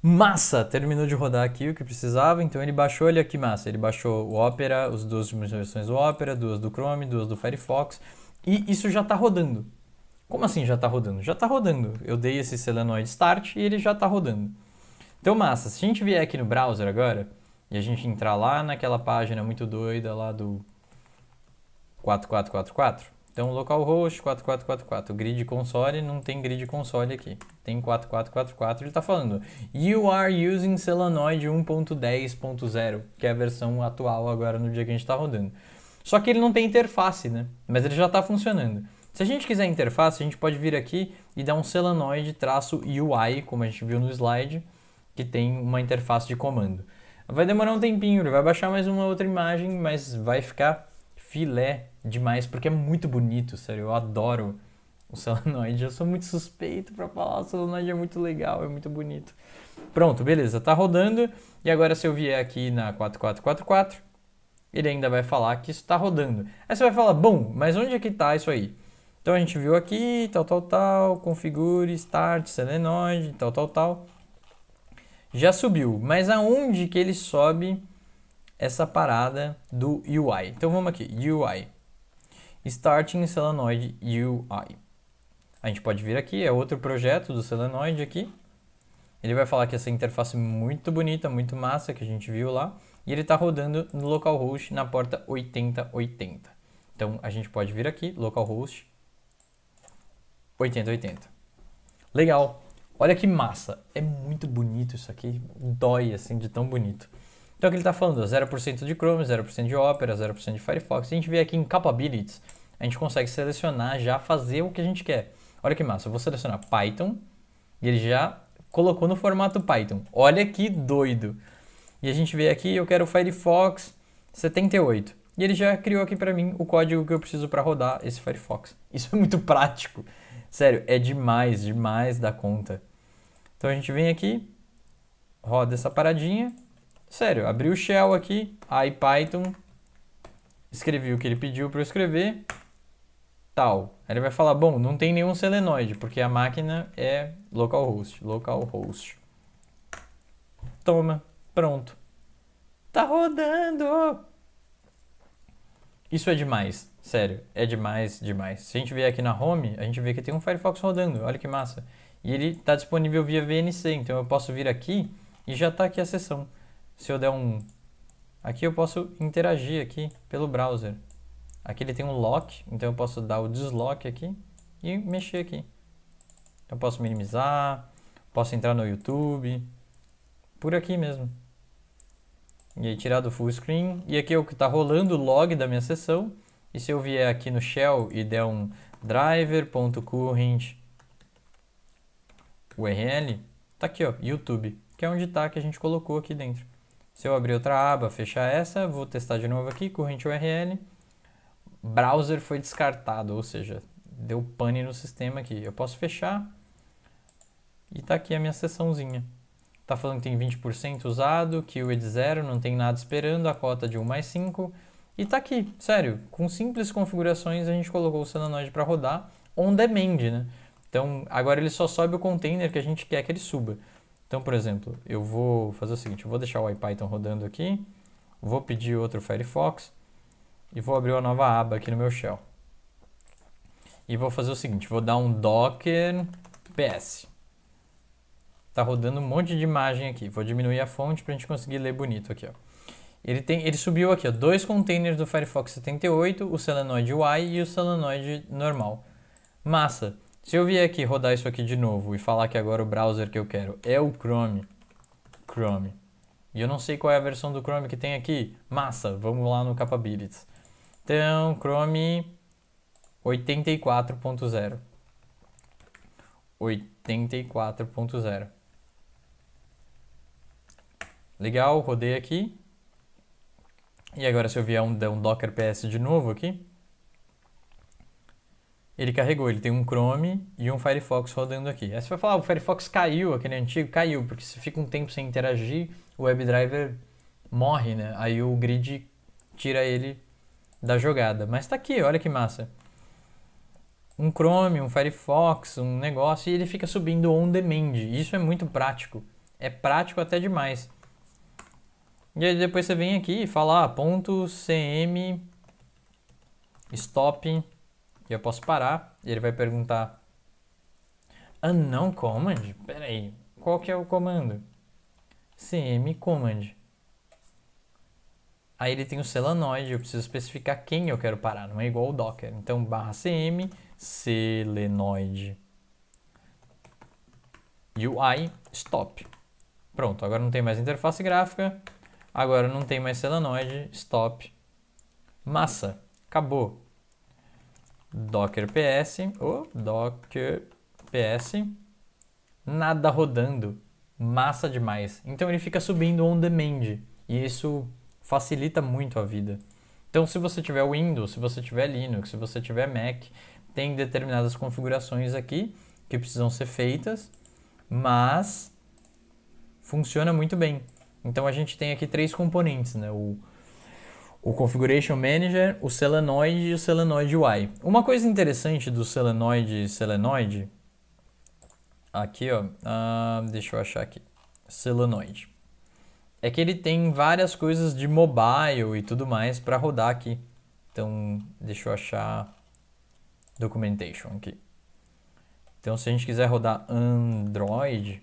Massa! Terminou de rodar aqui o que precisava. Então, ele baixou ali aqui, massa. Ele baixou o Opera, as duas dimensões do Opera, duas do Chrome, duas do Firefox. E isso já está rodando. Como assim já está rodando? Já está rodando. Eu dei esse Selenoid Start e ele já está rodando. Então, massa, se a gente vier aqui no browser agora, e a gente entrar lá naquela página muito doida lá do 4444, então localhost 4444, grid console, não tem grid console aqui, tem 4444, ele está falando, you are using Selenoid 1.10.0, que é a versão atual agora no dia que a gente está rodando. Só que ele não tem interface, né? Mas ele já está funcionando. Se a gente quiser interface, a gente pode vir aqui e dar um selenoid-ui, como a gente viu no slide, que tem uma interface de comando. Vai demorar um tempinho, ele vai baixar mais uma outra imagem, mas vai ficar filé demais, porque é muito bonito, sério, eu adoro o Selenoid, eu sou muito suspeito para falar, o Selenoid é muito legal, é muito bonito. Pronto, beleza, tá rodando, e agora se eu vier aqui na 4444, ele ainda vai falar que isso está rodando. Aí você vai falar, bom, mas onde é que está isso aí? Então a gente viu aqui, tal, configure, start, Selenoid, tal. Já subiu, mas aonde que ele sobe essa parada do UI? Então vamos aqui, UI. Starting Selenoid UI. A gente pode vir aqui, é outro projeto do Selenoid aqui. Ele vai falar que essa interface é muito bonita, muito massa, que a gente viu lá. E ele está rodando no localhost na porta 8080. Então, a gente pode vir aqui, localhost 8080. Legal. Olha que massa. É muito bonito isso aqui. Dói, assim, de tão bonito. Então, aqui ele está falando 0% de Chrome, 0% de Opera, 0% de Firefox. Se a gente vier aqui em Capabilities, a gente consegue selecionar, já fazer o que a gente quer. Olha que massa. Eu vou selecionar Python e ele já colocou no formato Python. Olha que doido. E a gente vê aqui, eu quero o Firefox 78. E ele já criou aqui para mim o código que eu preciso para rodar esse Firefox. Isso é muito prático. Sério, é demais, demais da conta. Então a gente vem aqui, roda essa paradinha. Sério, abri o shell aqui, IPython, escrevi o que ele pediu para eu escrever, tal. Aí ele vai falar, bom, não tem nenhum Selenoid, porque a máquina é localhost, localhost. Toma. Pronto. Tá rodando! Isso é demais. Sério, é demais, demais. Se a gente vier aqui na Home, a gente vê que tem um Firefox rodando. Olha que massa. E ele está disponível via VNC, então eu posso vir aqui e já está aqui a sessão. Se eu der um... Aqui eu posso interagir aqui pelo browser. Aqui ele tem um lock, então eu posso dar o deslock aqui e mexer aqui. Eu posso minimizar, posso entrar no YouTube, por aqui mesmo. E aí tirar do full screen. E aqui é o que está rolando o log da minha sessão. E se eu vier aqui no shell e der um driver.current URL, tá aqui, ó, YouTube, que é onde está que a gente colocou aqui dentro. Se eu abrir outra aba, fechar essa, vou testar de novo aqui, current URL. Browser foi descartado, ou seja, deu pane no sistema aqui. Eu posso fechar e tá aqui a minha sessãozinha. Tá falando que tem 20% usado, que o é de 0, não tem nada esperando, a cota de 1 mais 5. E tá aqui, sério, com simples configurações a gente colocou o Selenoid para rodar on demand, né? Então, agora ele só sobe o container que a gente quer que ele suba. Então, por exemplo, eu vou fazer o seguinte, eu vou deixar o IPython rodando aqui, vou pedir outro Firefox e vou abrir uma nova aba aqui no meu shell. E vou fazer o seguinte, vou dar um docker ps. Tá rodando um monte de imagem aqui. Vou diminuir a fonte para a gente conseguir ler bonito aqui, ó. Ele subiu aqui, ó, dois containers do Firefox 78, o Selenoid UI e o Selenoid normal. Massa! Se eu vier aqui rodar isso aqui de novo e falar que agora o browser que eu quero é o Chrome. E eu não sei qual é a versão do Chrome que tem aqui. Massa! Vamos lá no Capabilities. Então, Chrome 84.0. 84.0. Legal, rodei aqui. E agora se eu vier um docker ps de novo aqui, ele carregou, ele tem um Chrome e um Firefox rodando aqui. Aí você vai falar, ah, o Firefox caiu, aquele antigo caiu, porque se fica um tempo sem interagir, o WebDriver morre, né? Aí o Grid tira ele da jogada. Mas tá aqui, olha que massa. Um Chrome, um Firefox, um negócio, e ele fica subindo on demand. Isso é muito prático. É prático até demais. E aí depois você vem aqui e fala, ah, .cm stop, e eu posso parar, e ele vai perguntar unknown command? Pera aí, qual que é o comando? Cm command. Aí ele tem o Selenoid, eu preciso especificar quem eu quero parar, não é igual o Docker. Então, /cm, Selenoid, UI, stop. Pronto, agora não tem mais interface gráfica. Agora não tem mais Selenoid, stop, massa, acabou. Docker ps, docker ps, nada rodando, massa demais. Então ele fica subindo on demand e isso facilita muito a vida. Então se você tiver Windows, se você tiver Linux, se você tiver Mac, tem determinadas configurações aqui que precisam ser feitas, mas funciona muito bem. Então a gente tem aqui três componentes, né? O Configuration Manager, o Selenoid e o Selenoid UI. Uma coisa interessante do Selenoid, aqui ó, deixa eu achar aqui, Selenoid, é que ele tem várias coisas de mobile e tudo mais para rodar aqui. Então deixa eu achar documentation aqui. Então se a gente quiser rodar Android,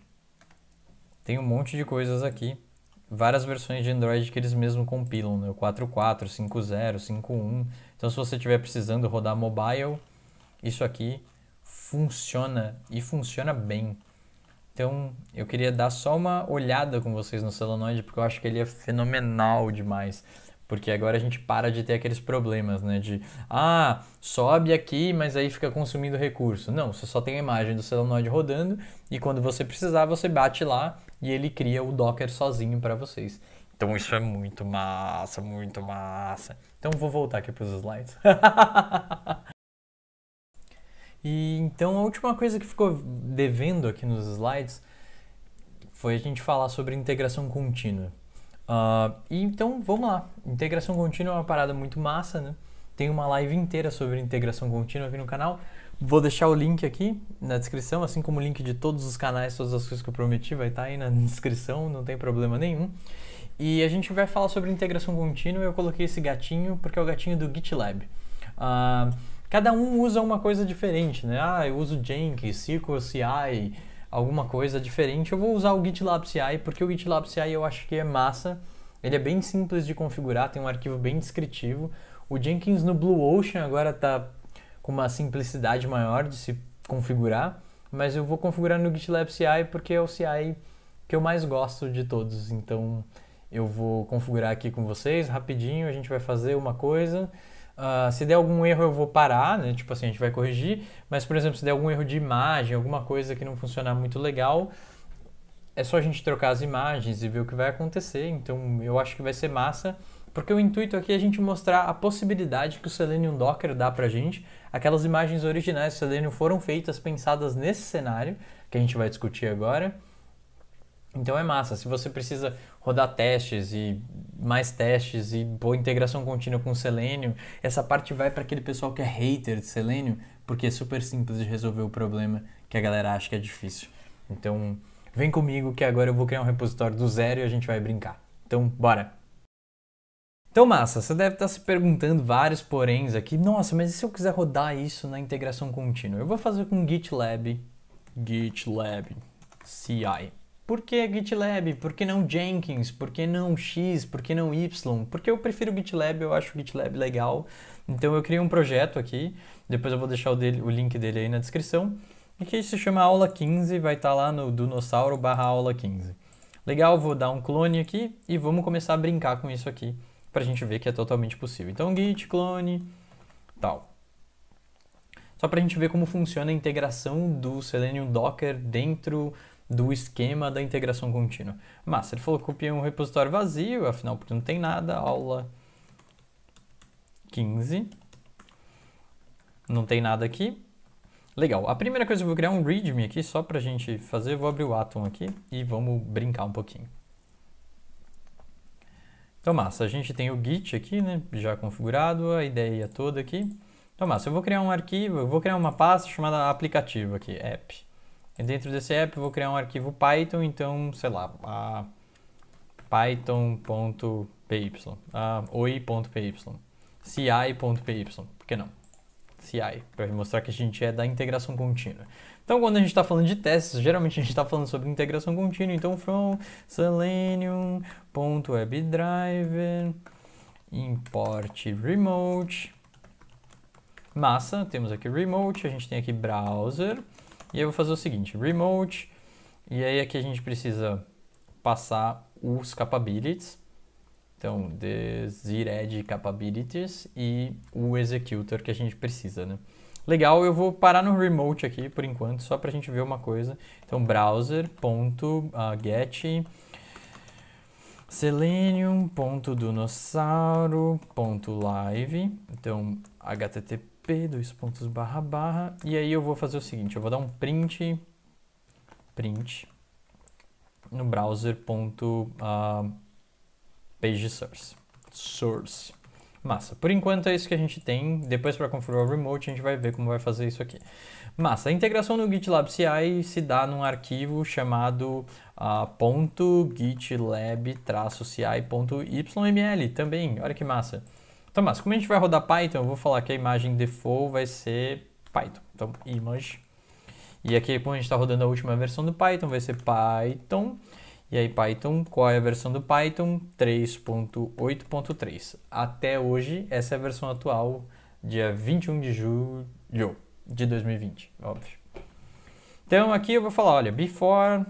tem um monte de coisas aqui. Várias versões de Android que eles mesmos compilam, né? O 4.4, 5.0, 5.1. Então, se você estiver precisando rodar mobile, isso aqui funciona e funciona bem. Então, eu queria dar só uma olhada com vocês no Selenoid, porque eu acho que ele é fenomenal demais. Porque agora a gente para de ter aqueles problemas, né? De, ah, sobe aqui, mas aí fica consumindo recurso. Não, você só tem a imagem do Selenoid rodando e quando você precisar, você bate lá e ele cria o Docker sozinho para vocês. Então isso é muito massa, muito massa. Então vou voltar aqui para os slides. E então a última coisa que ficou devendo aqui nos slides foi a gente falar sobre integração contínua. Então vamos lá, integração contínua é uma parada muito massa, né? Tem uma live inteira sobre integração contínua aqui no canal. Vou deixar o link aqui na descrição, assim como o link de todos os canais, todas as coisas que eu prometi, vai estar aí na descrição, não tem problema nenhum. E a gente vai falar sobre integração contínua. Eu coloquei esse gatinho porque é o gatinho do GitLab. Cada um usa uma coisa diferente, né? Ah, eu uso Jenkins, Circle CI, alguma coisa diferente. Eu vou usar o GitLab CI, porque o GitLab CI eu acho que é massa. Ele é bem simples de configurar, tem um arquivo bem descritivo. O Jenkins no Blue Ocean agora está com uma simplicidade maior de se configurar, mas eu vou configurar no GitLab CI porque é o CI que eu mais gosto de todos. Então eu vou configurar aqui com vocês rapidinho, a gente vai fazer uma coisa. Se der algum erro eu vou parar, né? Tipo assim, a gente vai corrigir, mas por exemplo, se der algum erro de imagem, alguma coisa que não funcionar muito legal, é só a gente trocar as imagens e ver o que vai acontecer. Então eu acho que vai ser massa, porque o intuito aqui é a gente mostrar a possibilidade que o Selenium Docker dá pra gente. Aquelas imagens originais do Selenium foram feitas, pensadas nesse cenário que a gente vai discutir agora. Então é massa, se você precisa rodar testes e mais testes e pôr integração contínua com o Selenium, essa parte vai para aquele pessoal que é hater de Selenium, porque é super simples de resolver o problema que a galera acha que é difícil. Então vem comigo que agora eu vou criar um repositório do zero e a gente vai brincar. Então bora! Então massa, você deve estar se perguntando vários poréns aqui. Nossa, mas e se eu quiser rodar isso na integração contínua? Eu vou fazer com GitLab CI. Por que GitLab? Por que não Jenkins? Por que não X? Por que não Y? Porque eu prefiro GitLab, eu acho o GitLab legal. Então eu criei um projeto aqui, depois eu vou deixar o link dele aí na descrição, e que se chama Aula 15, vai estar lá no dinossauro/aula15. Legal, vou dar um clone aqui e vamos começar a brincar com isso aqui, pra gente ver que é totalmente possível. Então git, clone, tal. só para a gente ver como funciona a integração do Selenium Docker dentro do esquema da integração contínua. Mas ele falou que copia um repositório vazio, afinal porque não tem nada, aula 15. Não tem nada aqui. Legal, a primeira coisa eu vou criar um readme aqui só pra gente fazer, vou abrir o Atom aqui e vamos brincar um pouquinho. Então massa, a gente tem o git aqui, né, já configurado, a ideia toda aqui. Então massa, eu vou criar um arquivo, eu vou criar uma pasta chamada aplicativo aqui, app. E dentro desse app eu vou criar um arquivo Python, então, sei lá, python.py, oi.py, ci.py, por que não? CI, para mostrar que a gente é da integração contínua. Então, quando a gente está falando de testes, geralmente a gente está falando sobre integração contínua. Então, from selenium.webdriver import remote. Massa, temos aqui remote, a gente tem aqui browser. E eu vou fazer o seguinte, remote. E aí aqui a gente precisa passar os capabilities. Então, desired capabilities e o executor que a gente precisa, né? Legal, eu vou parar no remote aqui por enquanto, só pra gente ver uma coisa. Então, browser.get selenium.dunossauro.live. Então, http://. E aí eu vou fazer o seguinte, eu vou dar um print no browser.page source. Massa. Por enquanto é isso que a gente tem. Depois para configurar o remote a gente vai ver como vai fazer isso aqui. Massa. A integração no GitLab CI se dá num arquivo chamado .gitlab-ci.yml também. Olha que massa. Então, massa. Como a gente vai rodar Python, eu vou falar que a imagem default vai ser Python. Então, image. E aqui, como a gente está rodando a última versão do Python, vai ser Python. E aí Python, qual é a versão do Python? 3.8.3. Até hoje, essa é a versão atual, dia 21 de julho de 2020, óbvio. Então aqui eu vou falar, olha, before,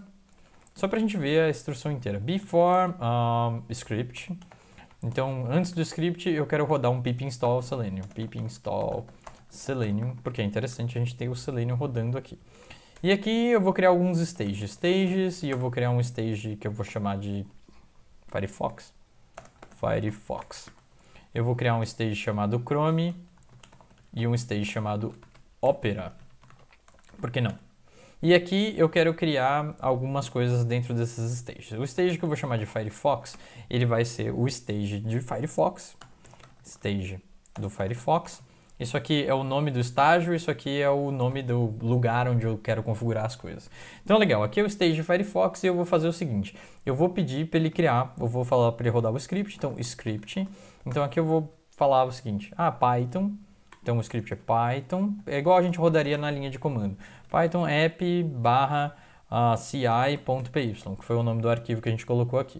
só pra gente ver a instrução inteira, before script. Então antes do script eu quero rodar um pip install selenium, porque é interessante a gente ter o selenium rodando aqui. E aqui eu vou criar alguns stages, e eu vou criar um stage que eu vou chamar de Firefox. Eu vou criar um stage chamado Chrome e um stage chamado Opera. Por que não? E aqui eu quero criar algumas coisas dentro desses stages. O stage que eu vou chamar de Firefox, ele vai ser o stage de Firefox, stage do Firefox. Isso aqui é o nome do estágio, isso aqui é o nome do lugar onde eu quero configurar as coisas. Então, legal, aqui é o stage Firefox e eu vou fazer o seguinte. Eu vou pedir para ele criar, eu vou falar para ele rodar o script, então script. Então, aqui eu vou falar o seguinte, Python. Então, o script é Python, é igual a gente rodaria na linha de comando. Python app/ci.py, que foi o nome do arquivo que a gente colocou aqui.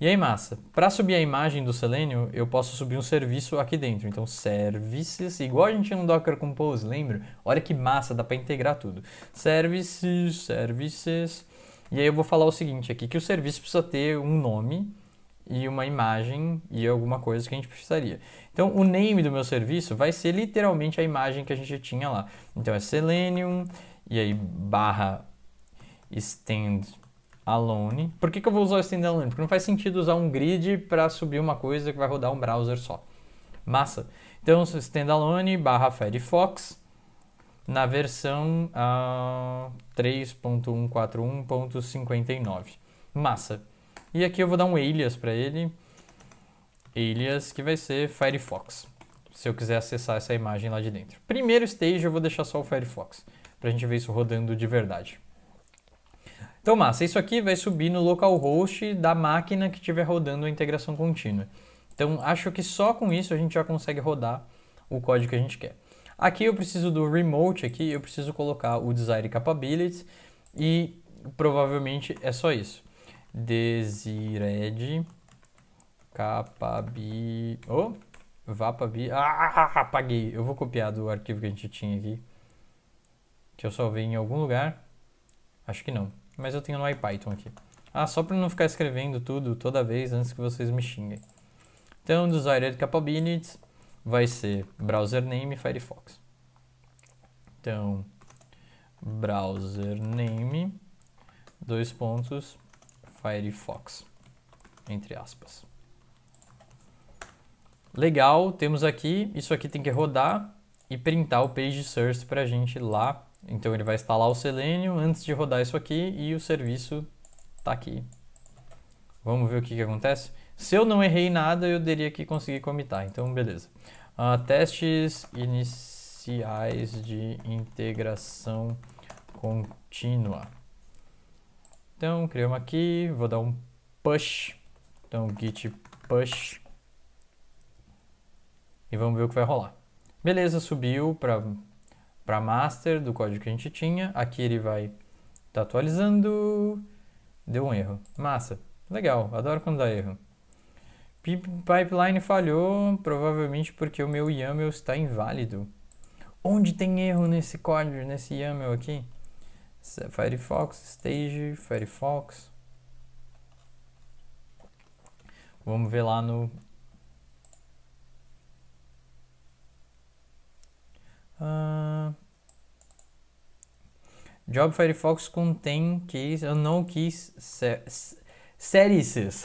E aí, massa, para subir a imagem do Selenium, eu posso subir um serviço aqui dentro. Então, services, igual a gente tinha no Docker Compose, lembra? Olha que massa, dá para integrar tudo. Services. E aí eu vou falar o seguinte aqui, que o serviço precisa ter um nome e uma imagem e alguma coisa que a gente precisaria. Então, o name do meu serviço vai ser literalmente a imagem que a gente tinha lá. Então, é Selenium, e aí, barra, stand... alone. Por que eu vou usar o standalone? Porque não faz sentido usar um grid para subir uma coisa que vai rodar um browser só. Massa. Então, standalone barra Firefox na versão 3.141.59. Massa. E aqui eu vou dar um alias para ele. Alias que vai ser Firefox. Se eu quiser acessar essa imagem lá de dentro. Primeiro stage eu vou deixar só o Firefox. Para a gente ver isso rodando de verdade. Então, massa, isso aqui vai subir no localhost da máquina que estiver rodando a integração contínua. Então, acho que só com isso a gente já consegue rodar o código que a gente quer. Aqui eu preciso do remote, aqui eu preciso colocar o desired capabilities e provavelmente é só isso. Desired capabilities... Oh, vapabi... Ah, apaguei. Eu vou copiar do arquivo que a gente tinha aqui, que eu salvei em algum lugar. Acho que não. Mas eu tenho no IPython aqui. Só para não ficar escrevendo tudo toda vez antes que vocês me xinguem. Então, desired capabilities vai ser browser name Firefox. Então, browser name, dois pontos, Firefox, entre aspas. Legal, temos aqui, isso aqui tem que rodar e printar o page source para a gente lá. Então ele vai instalar o Selenium antes de rodar isso aqui e o serviço tá aqui. Vamos ver o que acontece. Se eu não errei nada, eu teria que conseguir commitar, então beleza. Testes iniciais de integração contínua. Então criamos aqui, vou dar um push, então git push. E vamos ver o que vai rolar. Beleza, subiu para master do código que a gente tinha. Aqui ele vai tá atualizando. Deu um erro. Massa. Legal, adoro quando dá erro. Pipeline falhou, provavelmente porque o meu YAML está inválido. Onde tem erro nesse código, nesse YAML aqui? Firefox, stage, Firefox. Vamos ver lá no... Job Firefox contém keys, unknown keys, services.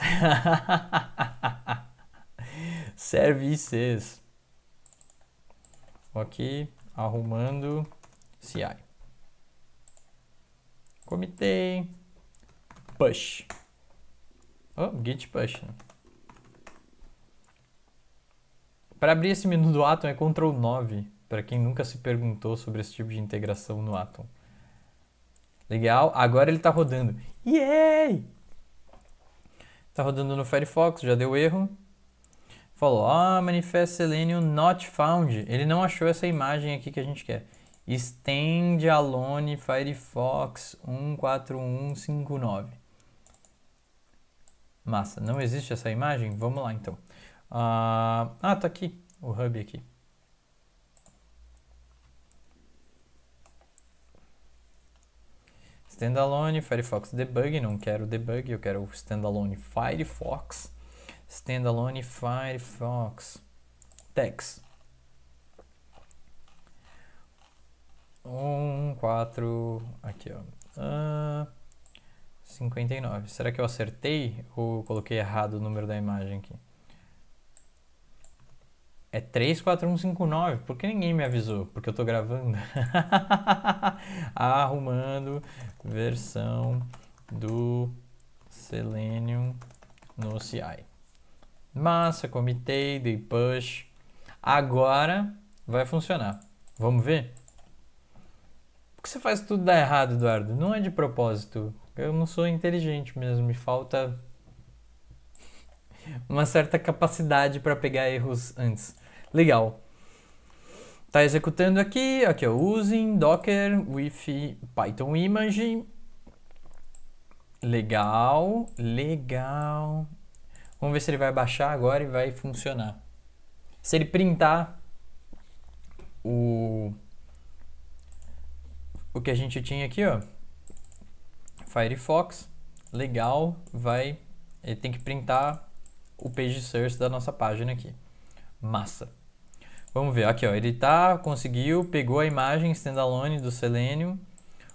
Services. Ok, arrumando CI. Comitei. Push. Oh, git push. Para abrir esse menu do Atom é Ctrl 9. Para quem nunca se perguntou sobre esse tipo de integração no Atom. Legal, agora ele está rodando. Yay! Está rodando no Firefox, já deu erro. Falou, manifest Selenium not found. Ele não achou essa imagem aqui que a gente quer. Stand alone Firefox 14159. Massa, não existe essa imagem? Vamos lá então. Tá aqui, o hub aqui. Standalone, Firefox debug, não quero debug, eu quero o standalone Firefox. Standalone Firefox text 14 aqui, ó. 59. Será que eu acertei ou coloquei errado o número da imagem aqui? É 34159, por que ninguém me avisou? Porque eu tô gravando. Arrumando versão do Selenium no CI. Massa, comitei, dei push. Agora vai funcionar. Vamos ver? Por que você faz tudo dar errado, Eduardo? Não é de propósito. Eu não sou inteligente mesmo, me falta... uma certa capacidade para pegar erros antes. Legal. Tá executando aqui. Aqui, ó. Using Docker with Python image. Legal. Legal. Vamos ver se ele vai baixar agora e vai funcionar. Se ele printar o que a gente tinha aqui, ó. Firefox. Legal. Vai... ele tem que printar o page source da nossa página aqui. Massa. Vamos ver, aqui ó, ele tá, conseguiu, pegou a imagem standalone do Selenium,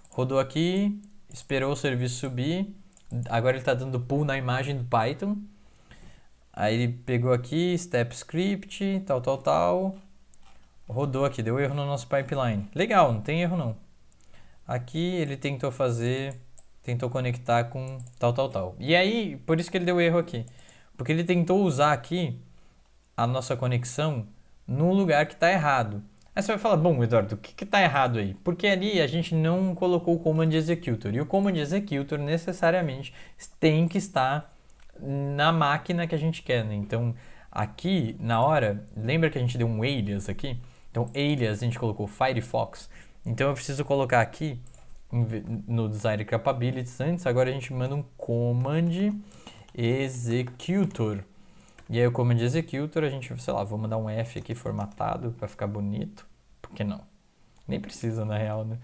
rodou aqui, esperou o serviço subir, agora ele tá dando pull na imagem do Python, aí ele pegou aqui, step script, tal, rodou aqui, deu erro no nosso pipeline. Legal, não tem erro não. Aqui ele tentou fazer, tentou conectar com tal. E aí, por isso que ele deu erro aqui. Porque ele tentou usar aqui a nossa conexão no lugar que está errado. Aí você vai falar, bom, Eduardo, o que está errado aí? Porque ali a gente não colocou o Command Executor. E o Command Executor necessariamente tem que estar na máquina que a gente quer, né? Então, aqui na hora, lembra que a gente deu um alias aqui? Então, alias a gente colocou Firefox. Então, eu preciso colocar aqui no Design Capabilities antes. Agora a gente manda um Command Executor. E aí o Command Executor a gente, sei lá, vou mandar um F aqui formatado para ficar bonito. Por que não? Nem precisa na real, né?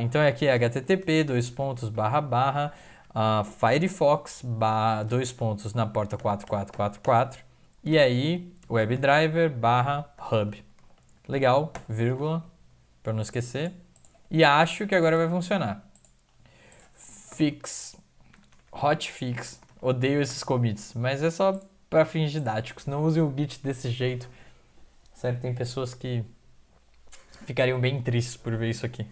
Então é aqui http:// Firefox : na porta 4444 e aí WebDriver /hub. Legal, vírgula, para não esquecer. E acho que agora vai funcionar. Fix, hotfix, odeio esses commits, mas é só para fins didáticos, não usem o git desse jeito. Sério, tem pessoas que ficariam bem tristes por ver isso aqui.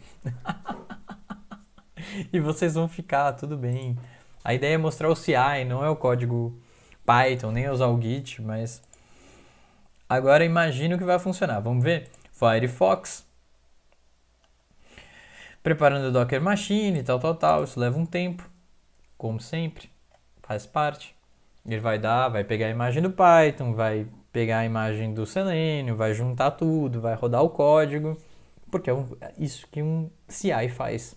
E vocês vão ficar, tudo bem. A ideia é mostrar o CI, não é o código Python, nem usar o git, mas... Agora imagino que vai funcionar, vamos ver? Firefox. Preparando o Docker Machine, tal, isso leva um tempo. Como sempre, faz parte. Ele vai dar, vai pegar a imagem do Python, vai pegar a imagem do Selenium, vai juntar tudo, vai rodar o código. Porque é isso que um CI faz.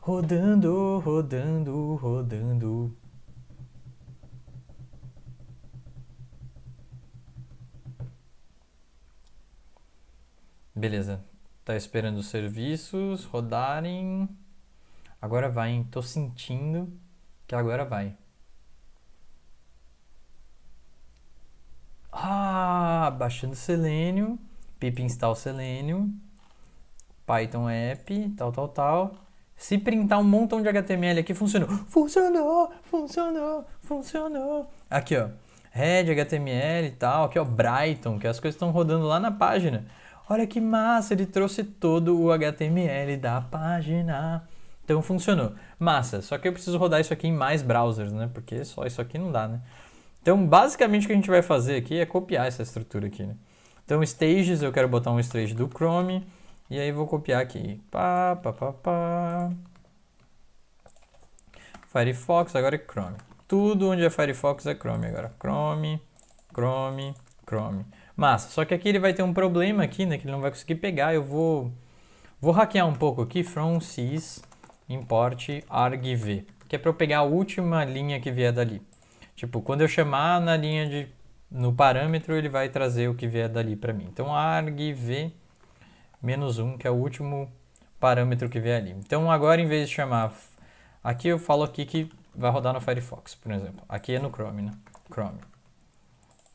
Rodando, rodando, rodando. Beleza, tá esperando os serviços rodarem. Agora vai, hein? Tô sentindo que agora vai. Ah, baixando Selenium, pip install Selenium, Python app, tal. Se printar um montão de HTML aqui, funcionou. Funcionou. Aqui, ó, Red, HTML e tal. Aqui, ó, Brighton, que as coisas estão rodando lá na página. Olha que massa, ele trouxe todo o HTML da página. Então funcionou. Massa, só que eu preciso rodar isso aqui em mais browsers, né? Porque só isso aqui não dá, né? Então basicamente o que a gente vai fazer aqui é copiar essa estrutura aqui, né? Então stages, eu quero botar um stage do Chrome. E aí vou copiar aqui. Firefox, agora é Chrome. Tudo onde é Firefox é Chrome agora. Chrome. Massa, só que aqui ele vai ter um problema aqui, né, que ele não vai conseguir pegar. Eu vou hackear um pouco aqui, from sys import argv, que é para eu pegar a última linha que vier dali. Tipo, quando eu chamar na linha no parâmetro, ele vai trazer o que vier dali para mim. Então argv -1, que é o último parâmetro que vier ali. Então agora, em vez de chamar aqui, eu falo aqui que vai rodar no Firefox, por exemplo. Aqui é no Chrome, né? Chrome.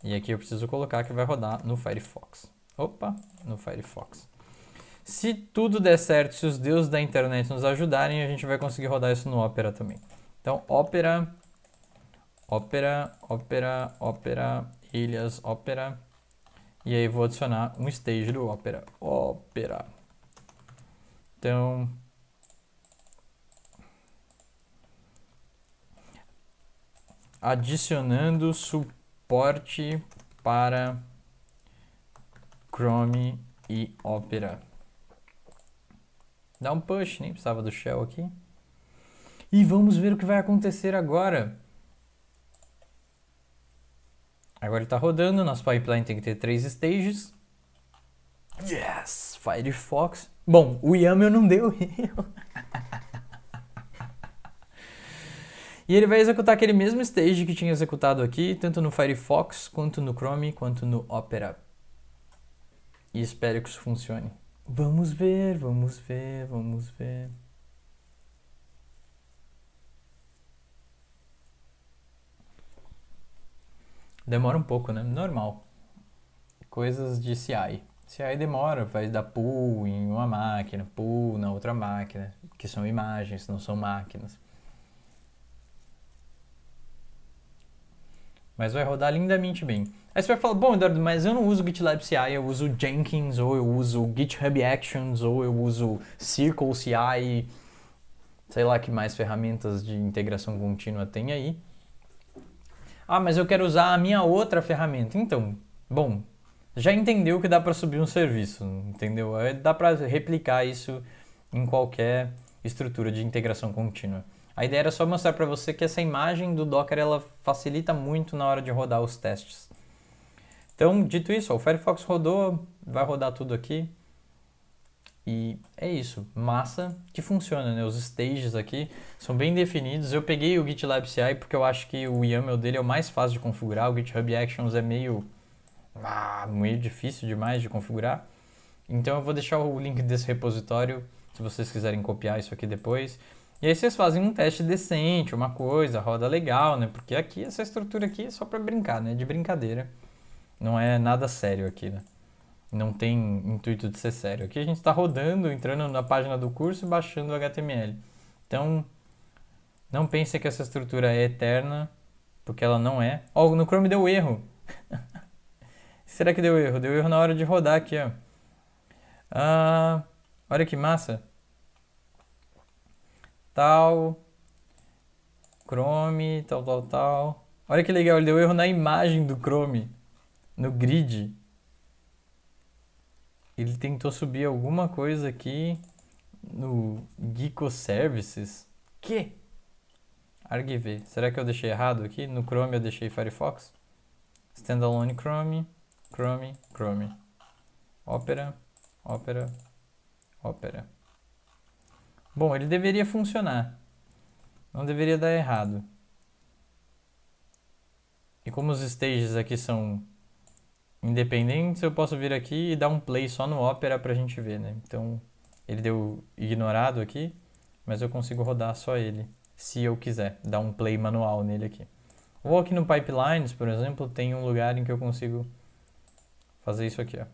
E aqui eu preciso colocar que vai rodar no Firefox. Opa, no Firefox. Se tudo der certo, se os deuses da internet nos ajudarem, a gente vai conseguir rodar isso no Opera também. Então, Opera, ilhas, Opera. E aí vou adicionar um stage do Opera. Então... adicionando suporte para Chrome e Opera. Dá um push, nem precisava do shell aqui. E vamos ver o que vai acontecer agora. Agora ele está rodando, nosso pipeline tem que ter 3 stages. Yes! Firefox. Bom, o YAML não deu. E ele vai executar aquele mesmo stage que tinha executado aqui, tanto no Firefox, quanto no Chrome, quanto no Opera. E espero que isso funcione. Vamos ver, vamos ver, vamos ver. Demora um pouco, né? Normal. Coisas de CI. CI demora, vai dar pull em uma máquina, pull na outra máquina, que são imagens, não são máquinas. Mas vai rodar lindamente bem. Aí você vai falar, bom, Eduardo, mas eu não uso GitLab CI, eu uso Jenkins, ou eu uso GitHub Actions, ou eu uso Circle CI, sei lá que mais ferramentas de integração contínua tem aí. Ah, mas eu quero usar a minha outra ferramenta. Então, bom, já entendeu que dá para subir um serviço, entendeu? Dá para replicar isso em qualquer estrutura de integração contínua. A ideia era só mostrar para você que essa imagem do Docker, ela facilita muito na hora de rodar os testes. Então, dito isso, ó, o Firefox rodou, vai rodar tudo aqui. E é isso, massa que funciona, né? Os stages aqui são bem definidos. Eu peguei o GitLab CI porque eu acho que o YAML dele é o mais fácil de configurar. O GitHub Actions é meio difícil demais de configurar. Então eu vou deixar o link desse repositório, se vocês quiserem copiar isso aqui depois. E aí vocês fazem um teste decente, uma coisa, roda legal, né? Porque aqui, essa estrutura aqui é só pra brincar, né? De brincadeira. Não é nada sério aqui, né? Não tem intuito de ser sério. Aqui a gente está rodando, entrando na página do curso e baixando o HTML. Então, não pense que essa estrutura é eterna, porque ela não é. Oh, no Chrome deu erro. Será que deu erro? Deu erro na hora de rodar aqui, ó. Ah, olha que massa. Tal, Chrome, tal, tal, tal. Olha que legal, ele deu erro na imagem do Chrome, no grid. Ele tentou subir alguma coisa aqui no Gecko Services. Que? Argv. Será que eu deixei errado aqui? No Chrome eu deixei Firefox. Standalone Chrome, Chrome, Chrome. Opera, Opera, Opera. Bom, ele deveria funcionar. Não deveria dar errado. E como os stages aqui são independentes, eu posso vir aqui e dar um play só no Opera pra gente ver, né? Então, ele deu ignorado aqui, mas eu consigo rodar só ele, se eu quiser. Dar um play manual nele aqui. Ou aqui no Pipelines, por exemplo, tem um lugar em que eu consigo fazer isso aqui, ó.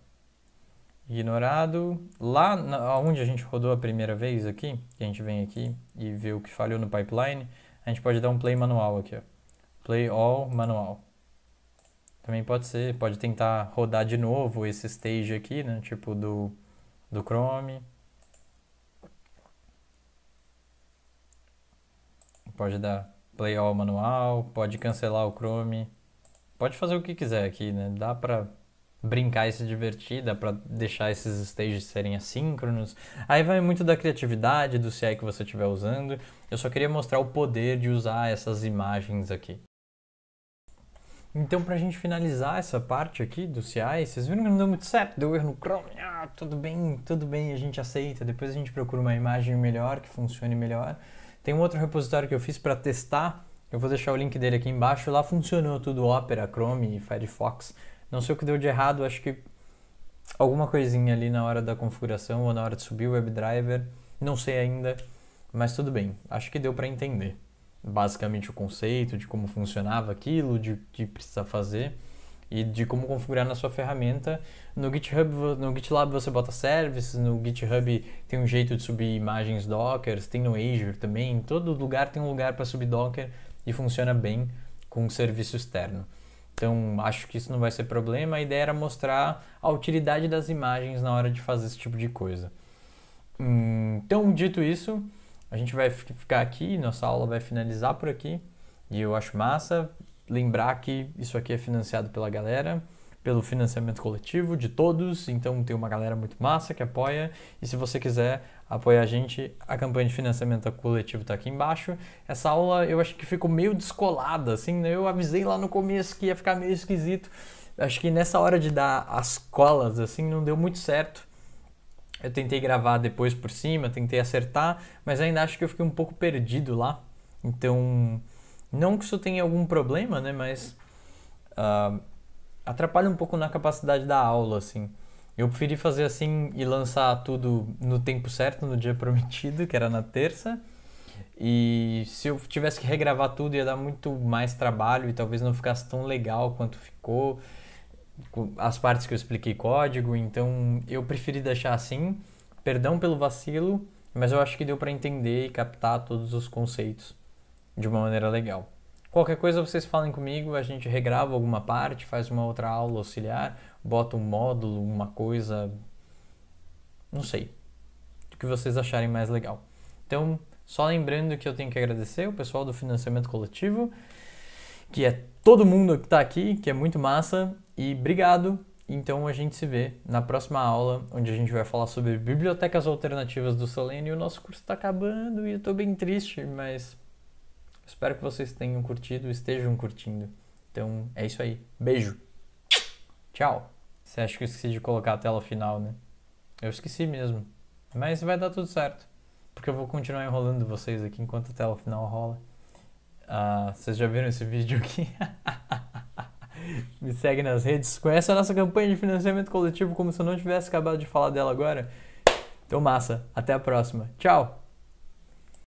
Ignorado. Lá onde a gente rodou a primeira vez aqui, que a gente vem aqui e vê o que falhou no pipeline, a gente pode dar um play manual aqui, ó. Play all manual. Também pode ser, pode tentar rodar de novo esse stage aqui, né? Tipo do Chrome. Pode dar play all manual, pode cancelar o Chrome. Pode fazer o que quiser aqui, né? Dá pra brincar e se divertir, dá pra deixar esses stages serem assíncronos. Aí vai muito da criatividade do CI que você estiver usando. Eu só queria mostrar o poder de usar essas imagens aqui. Então, pra gente finalizar essa parte aqui do CI, vocês viram que não deu muito certo, deu erro no Chrome. Ah, tudo bem, a gente aceita. Depois a gente procura uma imagem melhor, que funcione melhor. Tem um outro repositório que eu fiz para testar, eu vou deixar o link dele aqui embaixo. Lá funcionou tudo, Opera, Chrome e Firefox. Não sei o que deu de errado, acho que alguma coisinha ali na hora da configuração ou na hora de subir o WebDriver, não sei ainda, mas tudo bem, acho que deu para entender basicamente o conceito de como funcionava aquilo, de o que precisa fazer e de como configurar na sua ferramenta. No GitHub, no GitLab você bota services, no GitHub tem um jeito de subir imagens Docker, tem no Azure também, em todo lugar tem um lugar para subir Docker e funciona bem com um serviço externo. Então, acho que isso não vai ser problema. A ideia era mostrar a utilidade das imagens na hora de fazer esse tipo de coisa. Então, dito isso, a gente vai ficar aqui, nossa aula vai finalizar por aqui. E eu acho massa lembrar que isso aqui é financiado pela galera, pelo financiamento coletivo de todos. Então, tem uma galera muito massa que apoia. E se você quiser apoiar a gente, a campanha de financiamento coletivo está aqui embaixo. Essa aula eu acho que ficou meio descolada, assim, né? Eu avisei lá no começo que ia ficar meio esquisito. Acho que nessa hora de dar as colas, assim, não deu muito certo. Eu tentei gravar depois por cima, tentei acertar, mas ainda acho que eu fiquei um pouco perdido lá. Então, não que isso tenha algum problema, né? Mas atrapalha um pouco na capacidade da aula, assim. Eu preferi fazer assim e lançar tudo no tempo certo, no dia prometido, que era na terça. E se eu tivesse que regravar tudo, ia dar muito mais trabalho e talvez não ficasse tão legal quanto ficou, as partes que eu expliquei código. Então, eu preferi deixar assim. Perdão pelo vacilo, mas eu acho que deu para entender e captar todos os conceitos de uma maneira legal. Qualquer coisa vocês falem comigo, a gente regrava alguma parte, faz uma outra aula auxiliar, bota um módulo, uma coisa, não sei, o que vocês acharem mais legal. Então, só lembrando que eu tenho que agradecer o pessoal do financiamento coletivo, que é todo mundo que está aqui, que é muito massa, e obrigado. Então a gente se vê na próxima aula, onde a gente vai falar sobre bibliotecas alternativas do Selenium. O nosso curso está acabando e eu estou bem triste, mas espero que vocês tenham curtido, estejam curtindo. Então é isso aí, beijo, tchau. Você acha que eu esqueci de colocar a tela final, né? Eu esqueci mesmo. Mas vai dar tudo certo. Porque eu vou continuar enrolando vocês aqui enquanto a tela final rola. Vocês já viram esse vídeo aqui? Me segue nas redes. Conhece a nossa campanha de financiamento coletivo como se eu não tivesse acabado de falar dela agora? Então massa. Até a próxima. Tchau!